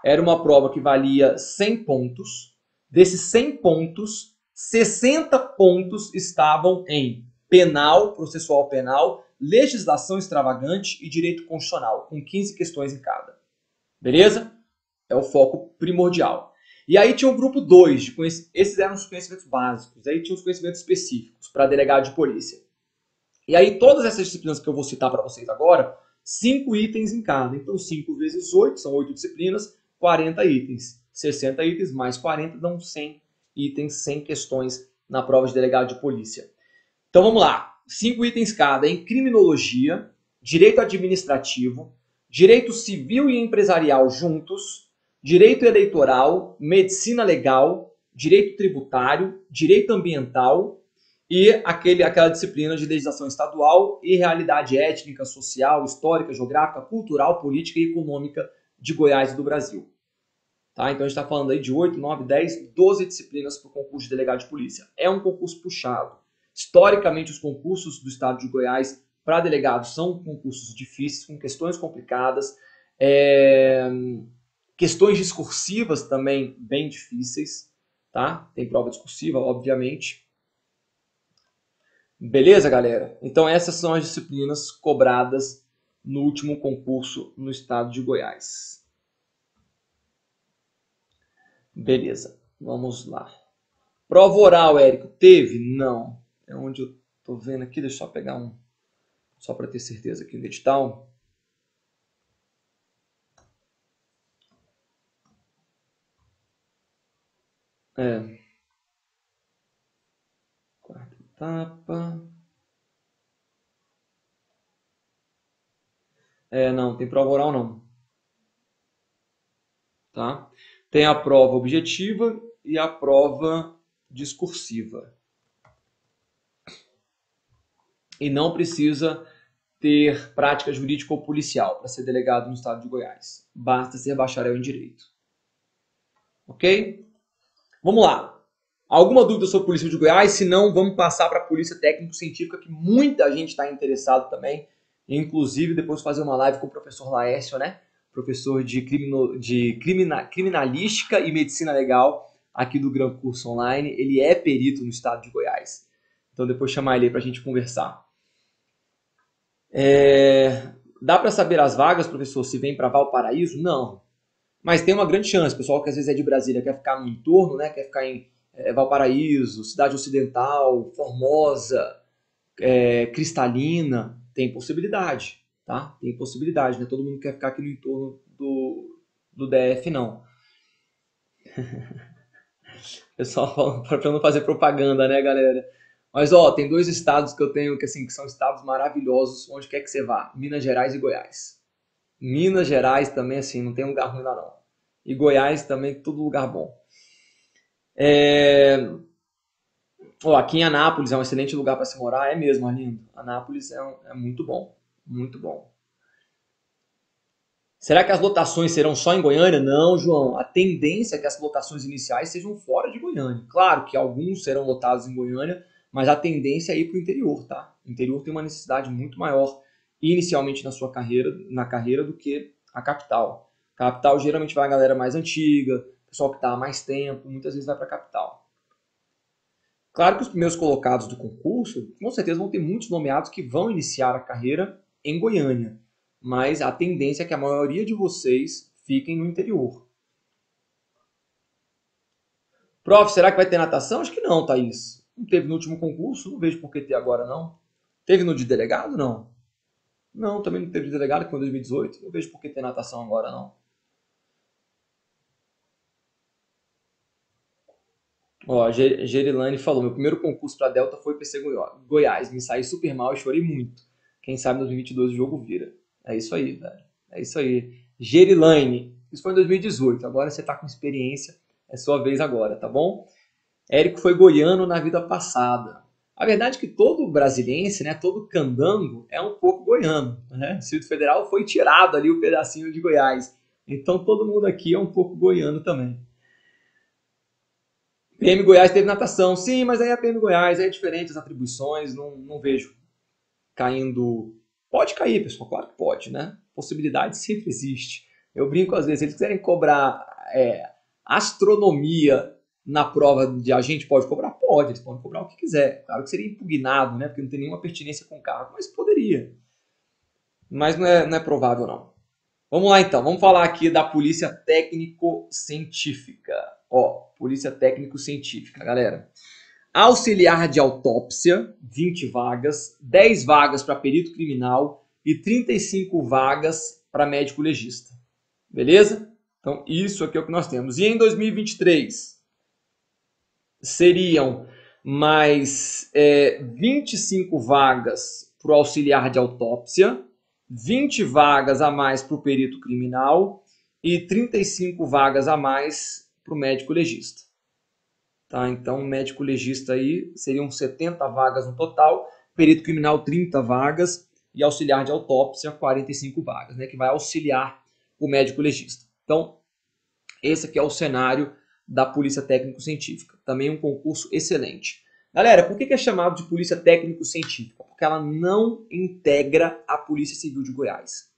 Era uma prova que valia 100 pontos. Desses 100 pontos, 60 pontos estavam em penal, processual penal, legislação extravagante e direito constitucional, com 15 questões em cada. Beleza? É o foco primordial. E aí tinha o grupo 2, esses eram os conhecimentos básicos, aí tinha os conhecimentos específicos para delegado de polícia. E aí todas essas disciplinas que eu vou citar para vocês agora... 5 itens em cada, então 5 vezes 8, são 8 disciplinas, 40 itens. 60 itens mais 40 dão 100 itens, 100 questões na prova de delegado de polícia. Então vamos lá, 5 itens cada em criminologia, direito administrativo, direito civil e empresarial juntos, direito eleitoral, medicina legal, direito tributário, direito ambiental... e aquela disciplina de legislação estadual e realidade étnica, social, histórica, geográfica, cultural, política e econômica de Goiás e do Brasil. Tá? Então, a gente está falando aí de 8, 9, 10, 12 disciplinas para o concurso de delegado de polícia. É um concurso puxado. Historicamente, os concursos do estado de Goiás para delegados são concursos difíceis, com questões complicadas, questões discursivas também bem difíceis. Tá? Tem prova discursiva, obviamente. Beleza, galera? Então, essas são as disciplinas cobradas no último concurso no estado de Goiás. Beleza, vamos lá. Prova oral, Érico, teve? Não. É onde eu tô vendo aqui, deixa eu só pegar um, só para ter certeza aqui no edital. Quarta etapa. Não tem prova oral, não. Tá? Tem a prova objetiva e a prova discursiva. E não precisa ter prática jurídica ou policial para ser delegado no estado de Goiás. Basta ser bacharel em direito. Ok? Vamos lá. Alguma dúvida sobre a Polícia de Goiás? Se não, vamos passar para a Polícia Técnico-Científica, que muita gente está interessado também. Inclusive, depois fazer uma live com o professor Laércio, né? Professor de criminalística e medicina legal aqui do Gran Cursos Online. Ele é perito no estado de Goiás. Então, depois chamar ele aí para a gente conversar. Dá para saber as vagas, professor, se vem para Valparaíso? Não. Mas tem uma grande chance. O pessoal que às vezes é de Brasília quer ficar no entorno, né? Quer ficar em Valparaíso, Cidade Ocidental, Formosa, Cristalina. Tem possibilidade, tá? Tem possibilidade, né? Todo mundo quer ficar aqui no entorno do DF, não. Pessoal falando para não fazer propaganda, né, galera? Mas, ó, tem dois estados que eu tenho que são estados maravilhosos, onde quer que você vá. Minas Gerais e Goiás. Minas Gerais também, assim, não tem lugar ruim lá, não. E Goiás também, todo lugar bom. Oh, aqui em Anápolis é um excelente lugar para se morar, é mesmo, Arlindo. Anápolis é muito bom, muito bom. Será que as lotações serão só em Goiânia? Não, João. A tendência é que as lotações iniciais sejam fora de Goiânia. Claro que alguns serão lotados em Goiânia, mas a tendência é ir para o interior, tá? O interior tem uma necessidade muito maior, inicialmente na sua carreira, do que a capital. A capital geralmente vai a galera mais antiga, pessoal que está há mais tempo, muitas vezes vai para a capital. Claro que os primeiros colocados do concurso, com certeza vão ter muitos nomeados que vão iniciar a carreira em Goiânia. Mas a tendência é que a maioria de vocês fiquem no interior. Prof, será que vai ter natação? Acho que não, Thaís. Não teve no último concurso, não vejo por que ter agora, não. Teve no de delegado, não? Não, também não teve de delegado, que foi em 2018. Não vejo por que ter natação agora, não. Ó, a Gerilane falou, meu primeiro concurso para Delta foi PC Goiás, me saí super mal e chorei muito. Quem sabe em 2022 o jogo vira. É isso aí, velho. É isso aí. Gerilane, isso foi em 2018, agora você tá com experiência, é sua vez agora, tá bom? Érico foi goiano na vida passada. A verdade é que todo brasiliense, né, todo candango é um pouco goiano, né? O Distrito Federal foi tirado ali o pedacinho de Goiás. Então todo mundo aqui é um pouco goiano também. PM Goiás teve natação, sim, mas aí a PM Goiás é diferente, as atribuições, não vejo caindo. Pode cair, pessoal, claro que pode, né? Possibilidade sempre existe. Eu brinco às vezes, se eles quiserem cobrar astronomia na prova de agente, pode cobrar? Pode, eles podem cobrar o que quiser. Claro que seria impugnado, né? Porque não tem nenhuma pertinência com o cargo, mas poderia. Mas não é provável, não. Vamos lá, então, vamos falar aqui da Polícia Técnico-Científica. Ó, Polícia Técnico-Científica, galera. Auxiliar de autópsia, 20 vagas, 10 vagas para perito criminal e 35 vagas para médico legista. Beleza? Então, isso aqui é o que nós temos. E em 2023, seriam mais 25 vagas para o auxiliar de autópsia, 20 vagas a mais para o perito criminal e 35 vagas a mais para o médico legista. Tá? Então, médico legista aí seriam 70 vagas no total, perito criminal 30 vagas e auxiliar de autópsia 45 vagas, né? Que vai auxiliar o médico legista. Então, Esse aqui é o cenário da Polícia Técnico-Científica. Também um concurso excelente. Galera, por que é chamado de Polícia Técnico-Científica? Porque ela não integra a Polícia Civil de Goiás.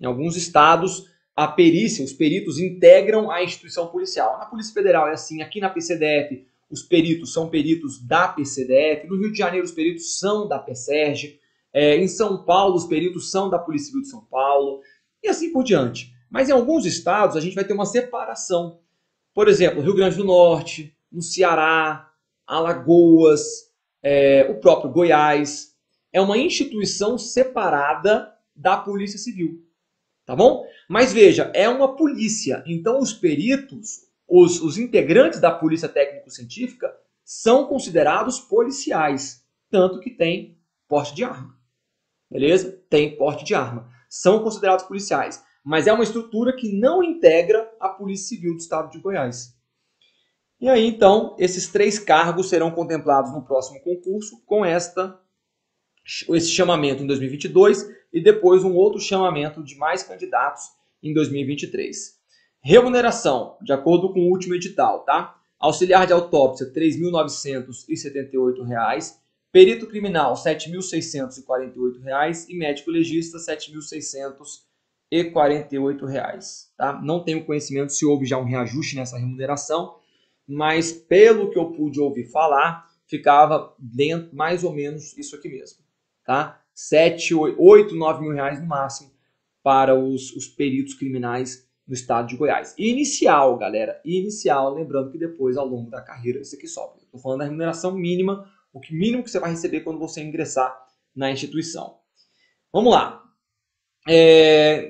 Em alguns estados, a perícia, os peritos integram a instituição policial. Na Polícia Federal é assim, aqui na PCDF os peritos são peritos da PCDF, no Rio de Janeiro os peritos são da PSERG, em São Paulo os peritos são da Polícia Civil de São Paulo, e assim por diante. Mas em alguns estados a gente vai ter uma separação. Por exemplo, Rio Grande do Norte, no Ceará, Alagoas, o próprio Goiás. É uma instituição separada da Polícia Civil, tá bom? Mas veja, é uma polícia, então os peritos, os integrantes da Polícia Técnico-Científica são considerados policiais, tanto que tem porte de arma, beleza? Tem porte de arma, são considerados policiais, mas é uma estrutura que não integra a Polícia Civil do Estado de Goiás. E aí, então, esses três cargos serão contemplados no próximo concurso com esse chamamento em 2022 e depois um outro chamamento de mais candidatos em 2023. Remuneração, de acordo com o último edital, tá? Auxiliar de autópsia, R$ 3.978, perito criminal, R$ 7.648 e médico legista, R$ 7.648, tá? Não tenho conhecimento se houve já um reajuste nessa remuneração, mas pelo que eu pude ouvir falar, ficava dentro mais ou menos isso aqui mesmo, tá? 8, 9 mil reais no máximo para os peritos criminais no estado de Goiás. Inicial, galera, inicial, lembrando que depois, ao longo da carreira, isso aqui sobe. Estou falando da remuneração mínima, o mínimo que você vai receber quando você ingressar na instituição. Vamos lá.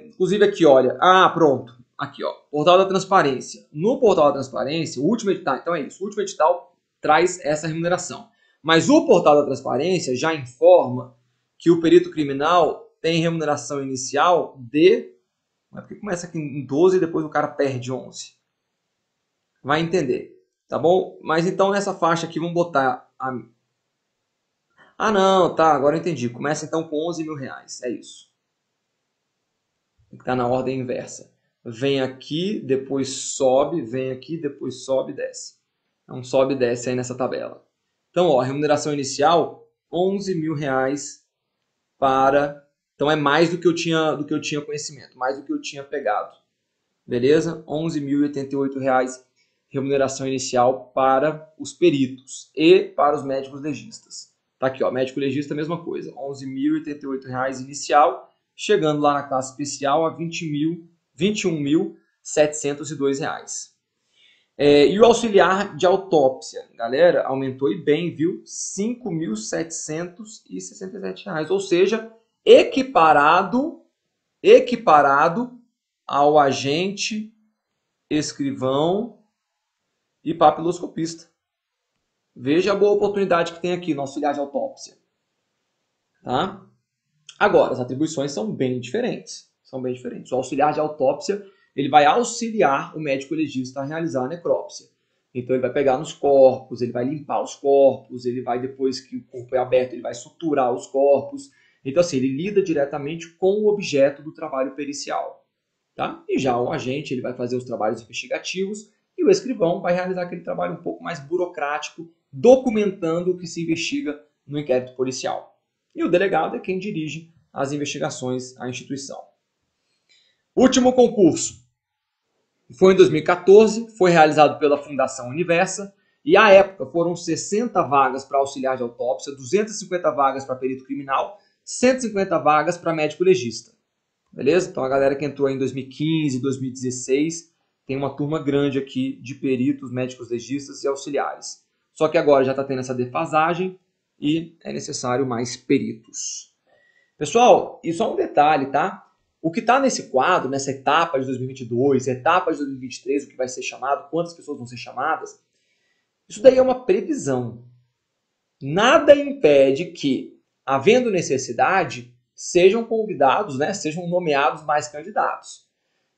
Inclusive aqui, olha, pronto. Aqui, ó, portal da transparência. No portal da transparência, o último edital, então é isso, o último edital traz essa remuneração. Mas o portal da transparência já informa que o perito criminal tem remuneração inicial de... Mas porque começa aqui em 12 e depois o cara perde 11. Vai entender, tá bom? Mas então nessa faixa aqui, vamos botar... não, tá, agora eu entendi. Começa então com 11 mil reais, é isso. Tá na ordem inversa. Vem aqui, depois sobe, vem aqui, depois sobe e desce. Então sobe e desce aí nessa tabela. Então, ó, remuneração inicial, 11 mil reais para... Então é mais do que eu tinha conhecimento, mais do que eu tinha pegado. Beleza? 11.088 reais remuneração inicial para os peritos e para os médicos legistas. Tá aqui, ó, médico legista, mesma coisa. 11.088 reais inicial, chegando lá na classe especial a 20 mil... R$ 21.702. E o auxiliar de autópsia, galera, aumentou e bem, viu? R$ 5.767, ou seja, equiparado ao agente, escrivão e papiloscopista. Veja a boa oportunidade que tem aqui no auxiliar de autópsia. Tá? Agora, as atribuições são bem diferentes. O auxiliar de autópsia, ele vai auxiliar o médico legista a realizar a necrópsia. Então ele vai pegar nos corpos, ele vai limpar os corpos, ele vai, depois que o corpo é aberto, ele vai suturar os corpos. Então assim, ele lida diretamente com o objeto do trabalho pericial. Tá? E já o agente, ele vai fazer os trabalhos investigativos e o escrivão vai realizar aquele trabalho um pouco mais burocrático, documentando o que se investiga no inquérito policial. E o delegado é quem dirige as investigações à instituição. Último concurso foi em 2014, foi realizado pela Fundação Universa e, à época, foram 60 vagas para auxiliar de autópsia, 250 vagas para perito criminal, 150 vagas para médico legista. Beleza? Então, a galera que entrou em 2015, 2016, tem uma turma grande aqui de peritos, médicos legistas e auxiliares. Só que agora já está tendo essa defasagem e é necessário mais peritos. Pessoal, e só um detalhe, tá? O que está nesse quadro, nessa etapa de 2022, etapa de 2023, o que vai ser chamado, quantas pessoas vão ser chamadas, isso daí é uma previsão. Nada impede que, havendo necessidade, sejam convidados, né, sejam nomeados mais candidatos.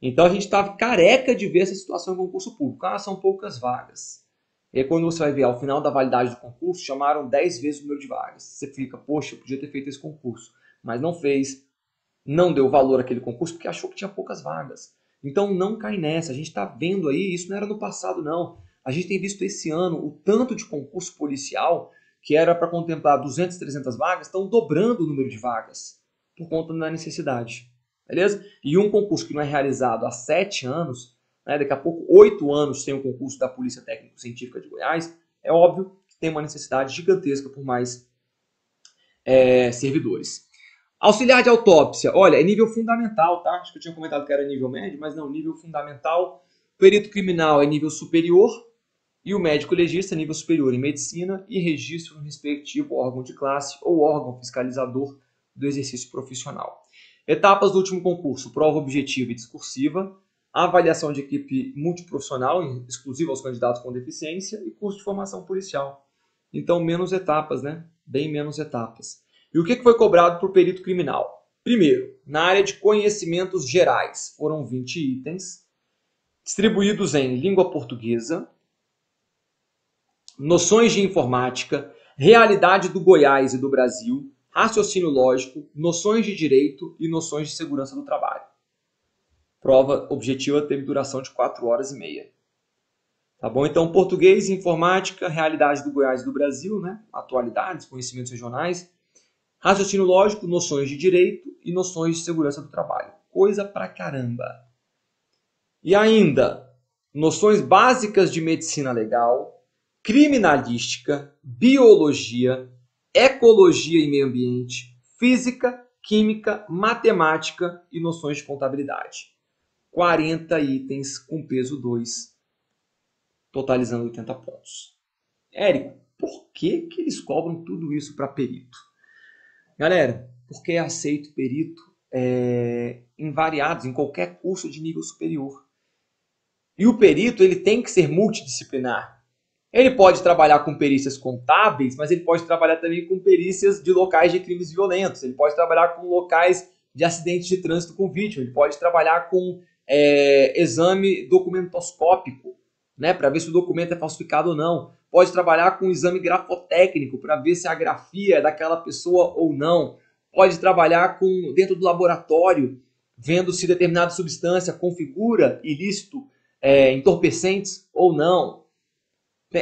Então a gente estava careca de ver essa situação no concurso público. Ah, são poucas vagas. E aí, quando você vai ver ao final da validade do concurso, chamaram 10 vezes o número de vagas. Você fica, poxa, eu podia ter feito esse concurso, mas não fez. Não deu valor àquele concurso porque achou que tinha poucas vagas. Então não cai nessa, a gente está vendo aí, isso não era no passado não, a gente tem visto esse ano o tanto de concurso policial que era para contemplar 200, 300 vagas, estão dobrando o número de vagas por conta da necessidade, beleza? E um concurso que não é realizado há 7 anos, né, daqui a pouco 8 anos sem o concurso da Polícia Técnico-Científica de Goiás, é óbvio que tem uma necessidade gigantesca por mais servidores. Auxiliar de autópsia, olha, é nível fundamental, tá? Acho que eu tinha comentado que era nível médio, mas não, nível fundamental. Perito criminal é nível superior e o médico legista é nível superior em medicina e registro no respectivo órgão de classe ou órgão fiscalizador do exercício profissional. Etapas do último concurso, prova objetiva e discursiva, avaliação de equipe multiprofissional, exclusiva aos candidatos com deficiência e curso de formação policial. Então, menos etapas, né? Bem menos etapas. E o que foi cobrado para o perito criminal? Primeiro, na área de conhecimentos gerais, foram 20 itens, distribuídos em língua portuguesa, noções de informática, realidade do Goiás e do Brasil, raciocínio lógico, noções de direito e noções de segurança do trabalho. Prova objetiva teve duração de 4 horas e meia. Tá bom? Então, português, informática, realidade do Goiás e do Brasil, né? Atualidades, conhecimentos regionais, raciocínio lógico, noções de direito e noções de segurança do trabalho. Coisa pra caramba! E ainda, noções básicas de medicina legal, criminalística, biologia, ecologia e meio ambiente, física, química, matemática e noções de contabilidade. 40 itens com peso 2, totalizando 80 pontos. Érico, por que eles cobram tudo isso para perito? Galera, porque é aceito perito em variados, em qualquer curso de nível superior. E o perito ele tem que ser multidisciplinar. Ele pode trabalhar com perícias contábeis, mas ele pode trabalhar também com perícias de locais de crimes violentos. Ele pode trabalhar com locais de acidentes de trânsito com vítima. Ele pode trabalhar com exame documentoscópico, né, para ver se o documento é falsificado ou não. Pode trabalhar com um exame grafotécnico para ver se a grafia é daquela pessoa ou não. Pode trabalhar com dentro do laboratório, vendo se determinada substância configura ilícito, entorpecentes ou não.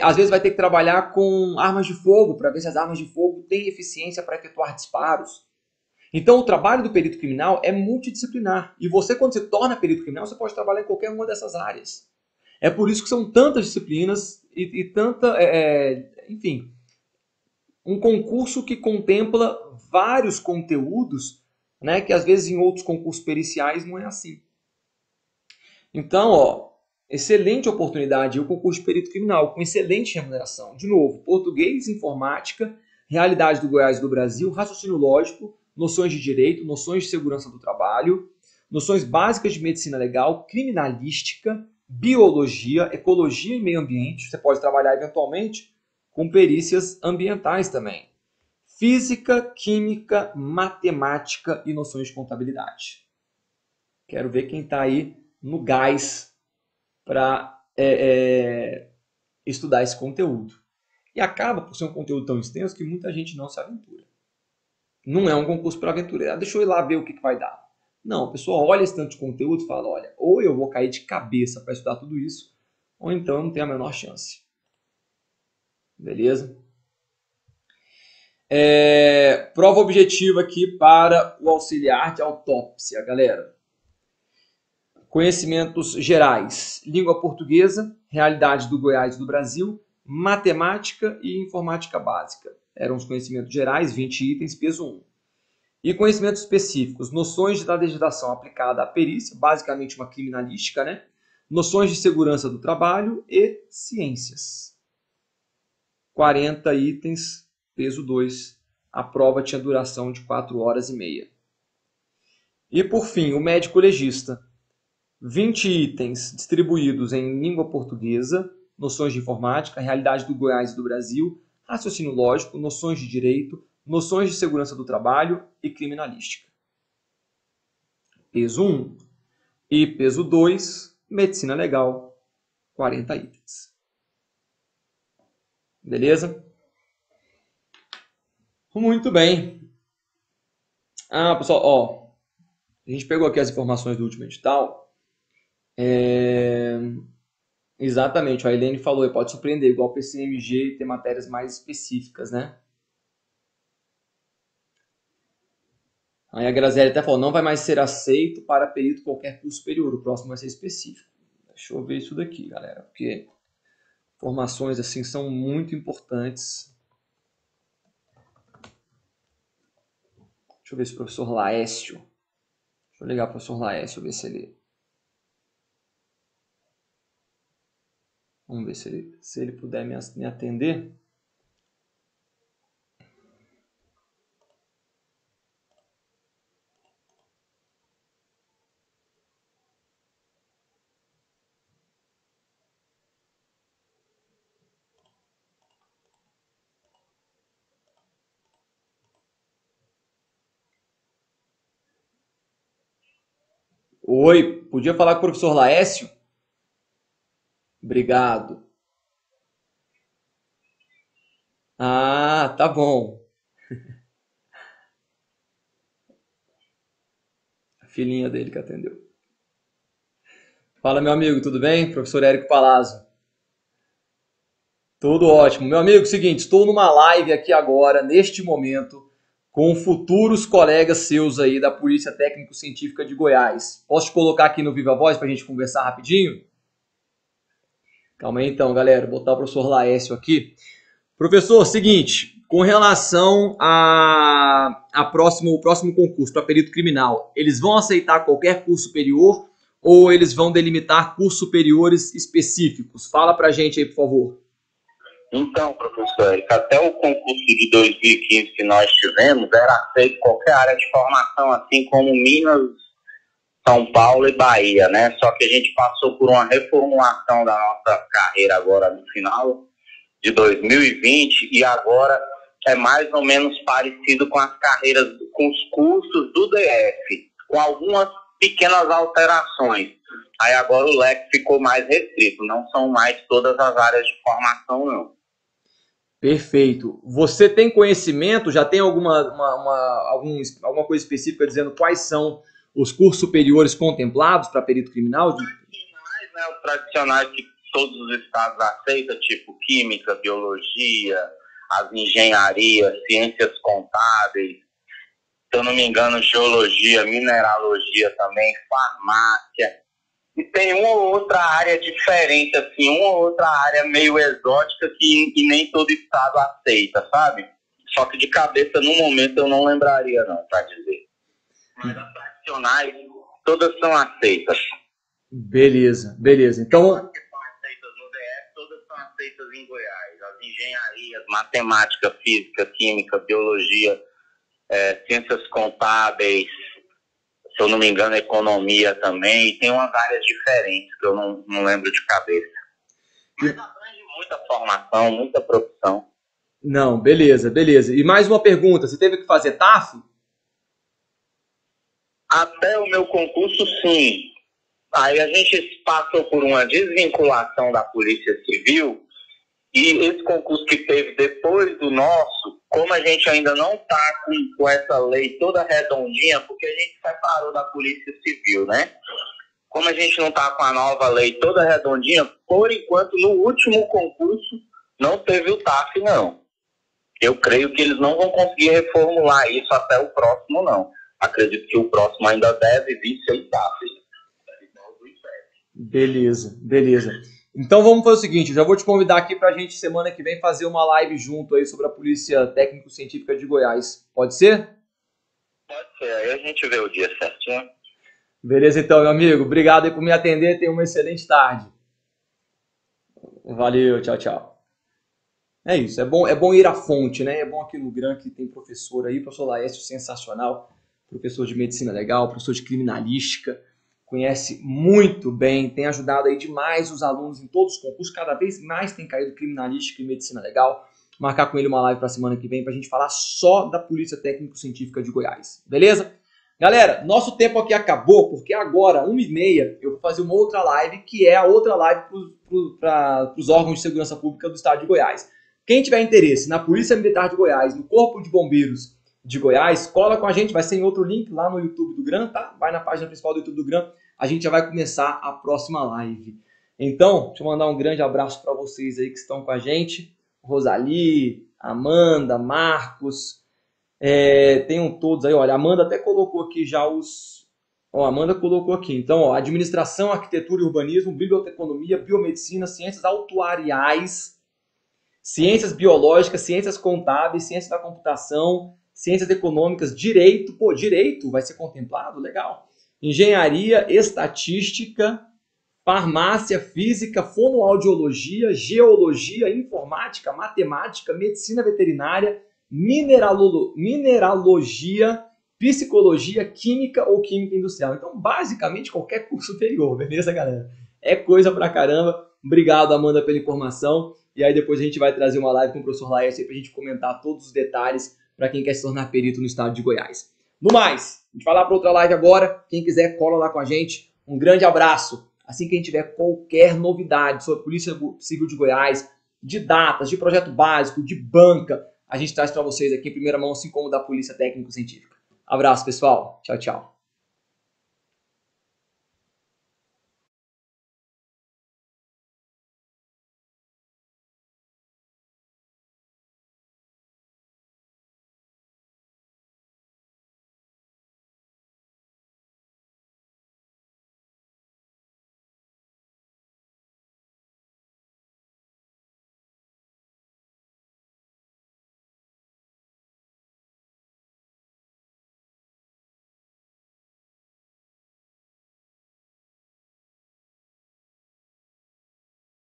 Às vezes vai ter que trabalhar com armas de fogo para ver se as armas de fogo têm eficiência para efetuar disparos. Então o trabalho do perito criminal é multidisciplinar. E você, quando se torna perito criminal, você pode trabalhar em qualquer uma dessas áreas. É por isso que são tantas disciplinas e tanta, enfim, um concurso que contempla vários conteúdos, né, que às vezes em outros concursos periciais não é assim. Então, ó, excelente oportunidade o concurso de perito criminal, com excelente remuneração. De novo, português, informática, realidade do Goiás e do Brasil, raciocínio lógico, noções de direito, noções de segurança do trabalho, noções básicas de medicina legal, criminalística, biologia, ecologia e meio ambiente. Você pode trabalhar eventualmente com perícias ambientais também. Física, química, matemática e noções de contabilidade. Quero ver quem está aí no gás para estudar esse conteúdo. E acaba por ser um conteúdo tão extenso que muita gente não se aventura. Não é um concurso para aventura. Ah, deixa eu ir lá ver o que vai dar. Não, a pessoa olha esse tanto de conteúdo e fala, olha, ou eu vou cair de cabeça para estudar tudo isso, ou então eu não tenho a menor chance. Beleza? Prova objetiva aqui para o auxiliar de autópsia, galera. Conhecimentos gerais, língua portuguesa, realidade do Goiás e do Brasil, matemática e informática básica. Eram os conhecimentos gerais, 20 itens, peso 1. E conhecimentos específicos, noções da legislação aplicada à perícia, basicamente uma criminalística, né? Noções de segurança do trabalho e ciências. 40 itens, peso 2. A prova tinha duração de 4 horas e meia. E por fim, o médico legista. 20 itens distribuídos em língua portuguesa, noções de informática, realidade do Goiás e do Brasil, raciocínio lógico, noções de direito, noções de segurança do trabalho e criminalística. Peso 1 e peso 2, medicina legal, 40 itens. Beleza? Muito bem. Ah, pessoal, ó, a gente pegou aqui as informações do último edital Exatamente, a Helene falou, ele pode surpreender, igual o PCMG e ter matérias mais específicas, né? Aí a Graziella até falou, não vai mais ser aceito para perito qualquer curso superior, o próximo vai ser específico. Deixa eu ver isso daqui, galera, porque formações assim são muito importantes. Deixa eu ver se o professor Laércio, deixa eu ligar para o professor Laércio, Vamos ver se ele puder me atender. Oi, podia falar com o professor Laércio? Obrigado. Ah, tá bom. A filhinha dele que atendeu. Fala, meu amigo, tudo bem? Professor Érico Palazzo. Tudo ótimo. Meu amigo, seguinte, estou numa live aqui agora, neste momento, com futuros colegas seus aí da Polícia Técnico-Científica de Goiás. Posso te colocar aqui no Viva Voz para a gente conversar rapidinho? Calma aí então, galera. Vou botar o professor Laércio aqui. Professor, seguinte, com relação ao próximo concurso para perito criminal, eles vão aceitar qualquer curso superior ou eles vão delimitar cursos superiores específicos? Fala pra gente aí, por favor. Então, professor, até o concurso de 2015 que nós tivemos, era aceito qualquer área de formação, assim como Minas, São Paulo e Bahia, né? Só que a gente passou por uma reformulação da nossa carreira agora no final de 2020 e agora é mais ou menos parecido com as carreiras, com os cursos do DF, com algumas pequenas alterações. Aí agora o leque ficou mais restrito, não são mais todas as áreas de formação, não. Perfeito. Você tem conhecimento, já tem alguma coisa específica dizendo quais são os cursos superiores contemplados para perito criminal? Tradicionais, né? Os tradicionais que todos os estados aceitam, tipo química, biologia, as engenharias, ciências contábeis, se eu não me engano, geologia, mineralogia também, farmácia. E tem uma ou outra área diferente, assim, uma ou outra área meio exótica que nem todo estado aceita, sabe? Só que de cabeça, no momento, eu não lembraria, não, pra dizer. Mas as tradicionais, todas são aceitas. Beleza, beleza. Então, as que são aceitas no DF, todas são aceitas em Goiás. As engenharias, matemática, física, química, biologia, ciências contábeis, se eu não me engano, economia também. E tem umas áreas diferentes que eu não lembro de cabeça. Mas abrange muita formação, muita profissão. Não, beleza, beleza. E mais uma pergunta, você teve que fazer TAF? Até o meu concurso, sim. Aí a gente passou por uma desvinculação da Polícia Civil e esse concurso que teve depois do nosso, como a gente ainda não está com essa lei toda redondinha, porque a gente separou da Polícia Civil, né? Como a gente não está com a nova lei toda redondinha, por enquanto, no último concurso, não teve o TAF, não. Eu creio que eles não vão conseguir reformular isso até o próximo, não. Acredito que o próximo ainda deve vir sem TAF. Beleza, beleza. Então vamos fazer o seguinte, eu já vou te convidar aqui para a gente semana que vem fazer uma live junto aí sobre a Polícia Técnico-Científica de Goiás. Pode ser? Pode ser, aí a gente vê o dia certinho. Beleza então, meu amigo. Obrigado aí por me atender, tenha uma excelente tarde. Valeu, tchau, tchau. É isso, é bom ir à fonte, né? É bom aqui no Gran que tem professor aí, professor Laércio, sensacional, professor de medicina legal, professor de criminalística. Conhece muito bem, tem ajudado aí demais os alunos em todos os concursos, cada vez mais tem caído criminalística e medicina legal. Marcar com ele uma live para a semana que vem para a gente falar só da Polícia Técnico-Científica de Goiás, beleza? Galera, nosso tempo aqui acabou, porque agora, 13h30, eu vou fazer uma outra live, que é a outra live para os órgãos de segurança pública do estado de Goiás. Quem tiver interesse na Polícia Militar de Goiás, no Corpo de Bombeiros de Goiás, cola com a gente, vai ser em outro link lá no YouTube do Gran, tá? Vai na página principal do YouTube do Gran, a gente já vai começar a próxima live. Então, deixa eu mandar um grande abraço para vocês aí que estão com a gente. Rosali, Amanda, Marcos, tenham todos aí. Olha, a Amanda até colocou aqui já os... Ó, a Amanda colocou aqui. Então, ó, administração, arquitetura e urbanismo, biblioteconomia, biomedicina, ciências autuariais, ciências biológicas, ciências contábeis, ciências da computação, ciências econômicas, direito. Pô, direito vai ser contemplado? Legal. Engenharia, estatística... Farmácia, física, fonoaudiologia, geologia, informática, matemática, medicina veterinária, mineralogia, psicologia, química ou química industrial. Então, basicamente, qualquer curso superior, beleza, galera? É coisa pra caramba. Obrigado, Amanda, pela informação. E aí depois a gente vai trazer uma live com o professor Laércio pra gente comentar todos os detalhes pra quem quer se tornar perito no estado de Goiás. No mais, a gente vai lá pra outra live agora. Quem quiser, cola lá com a gente. Um grande abraço. Assim que a gente tiver qualquer novidade sobre a Polícia Civil de Goiás, de datas, de projeto básico, de banca, a gente traz para vocês aqui em primeira mão, assim como da Polícia Técnico-Científica. Abraço, pessoal. Tchau, tchau.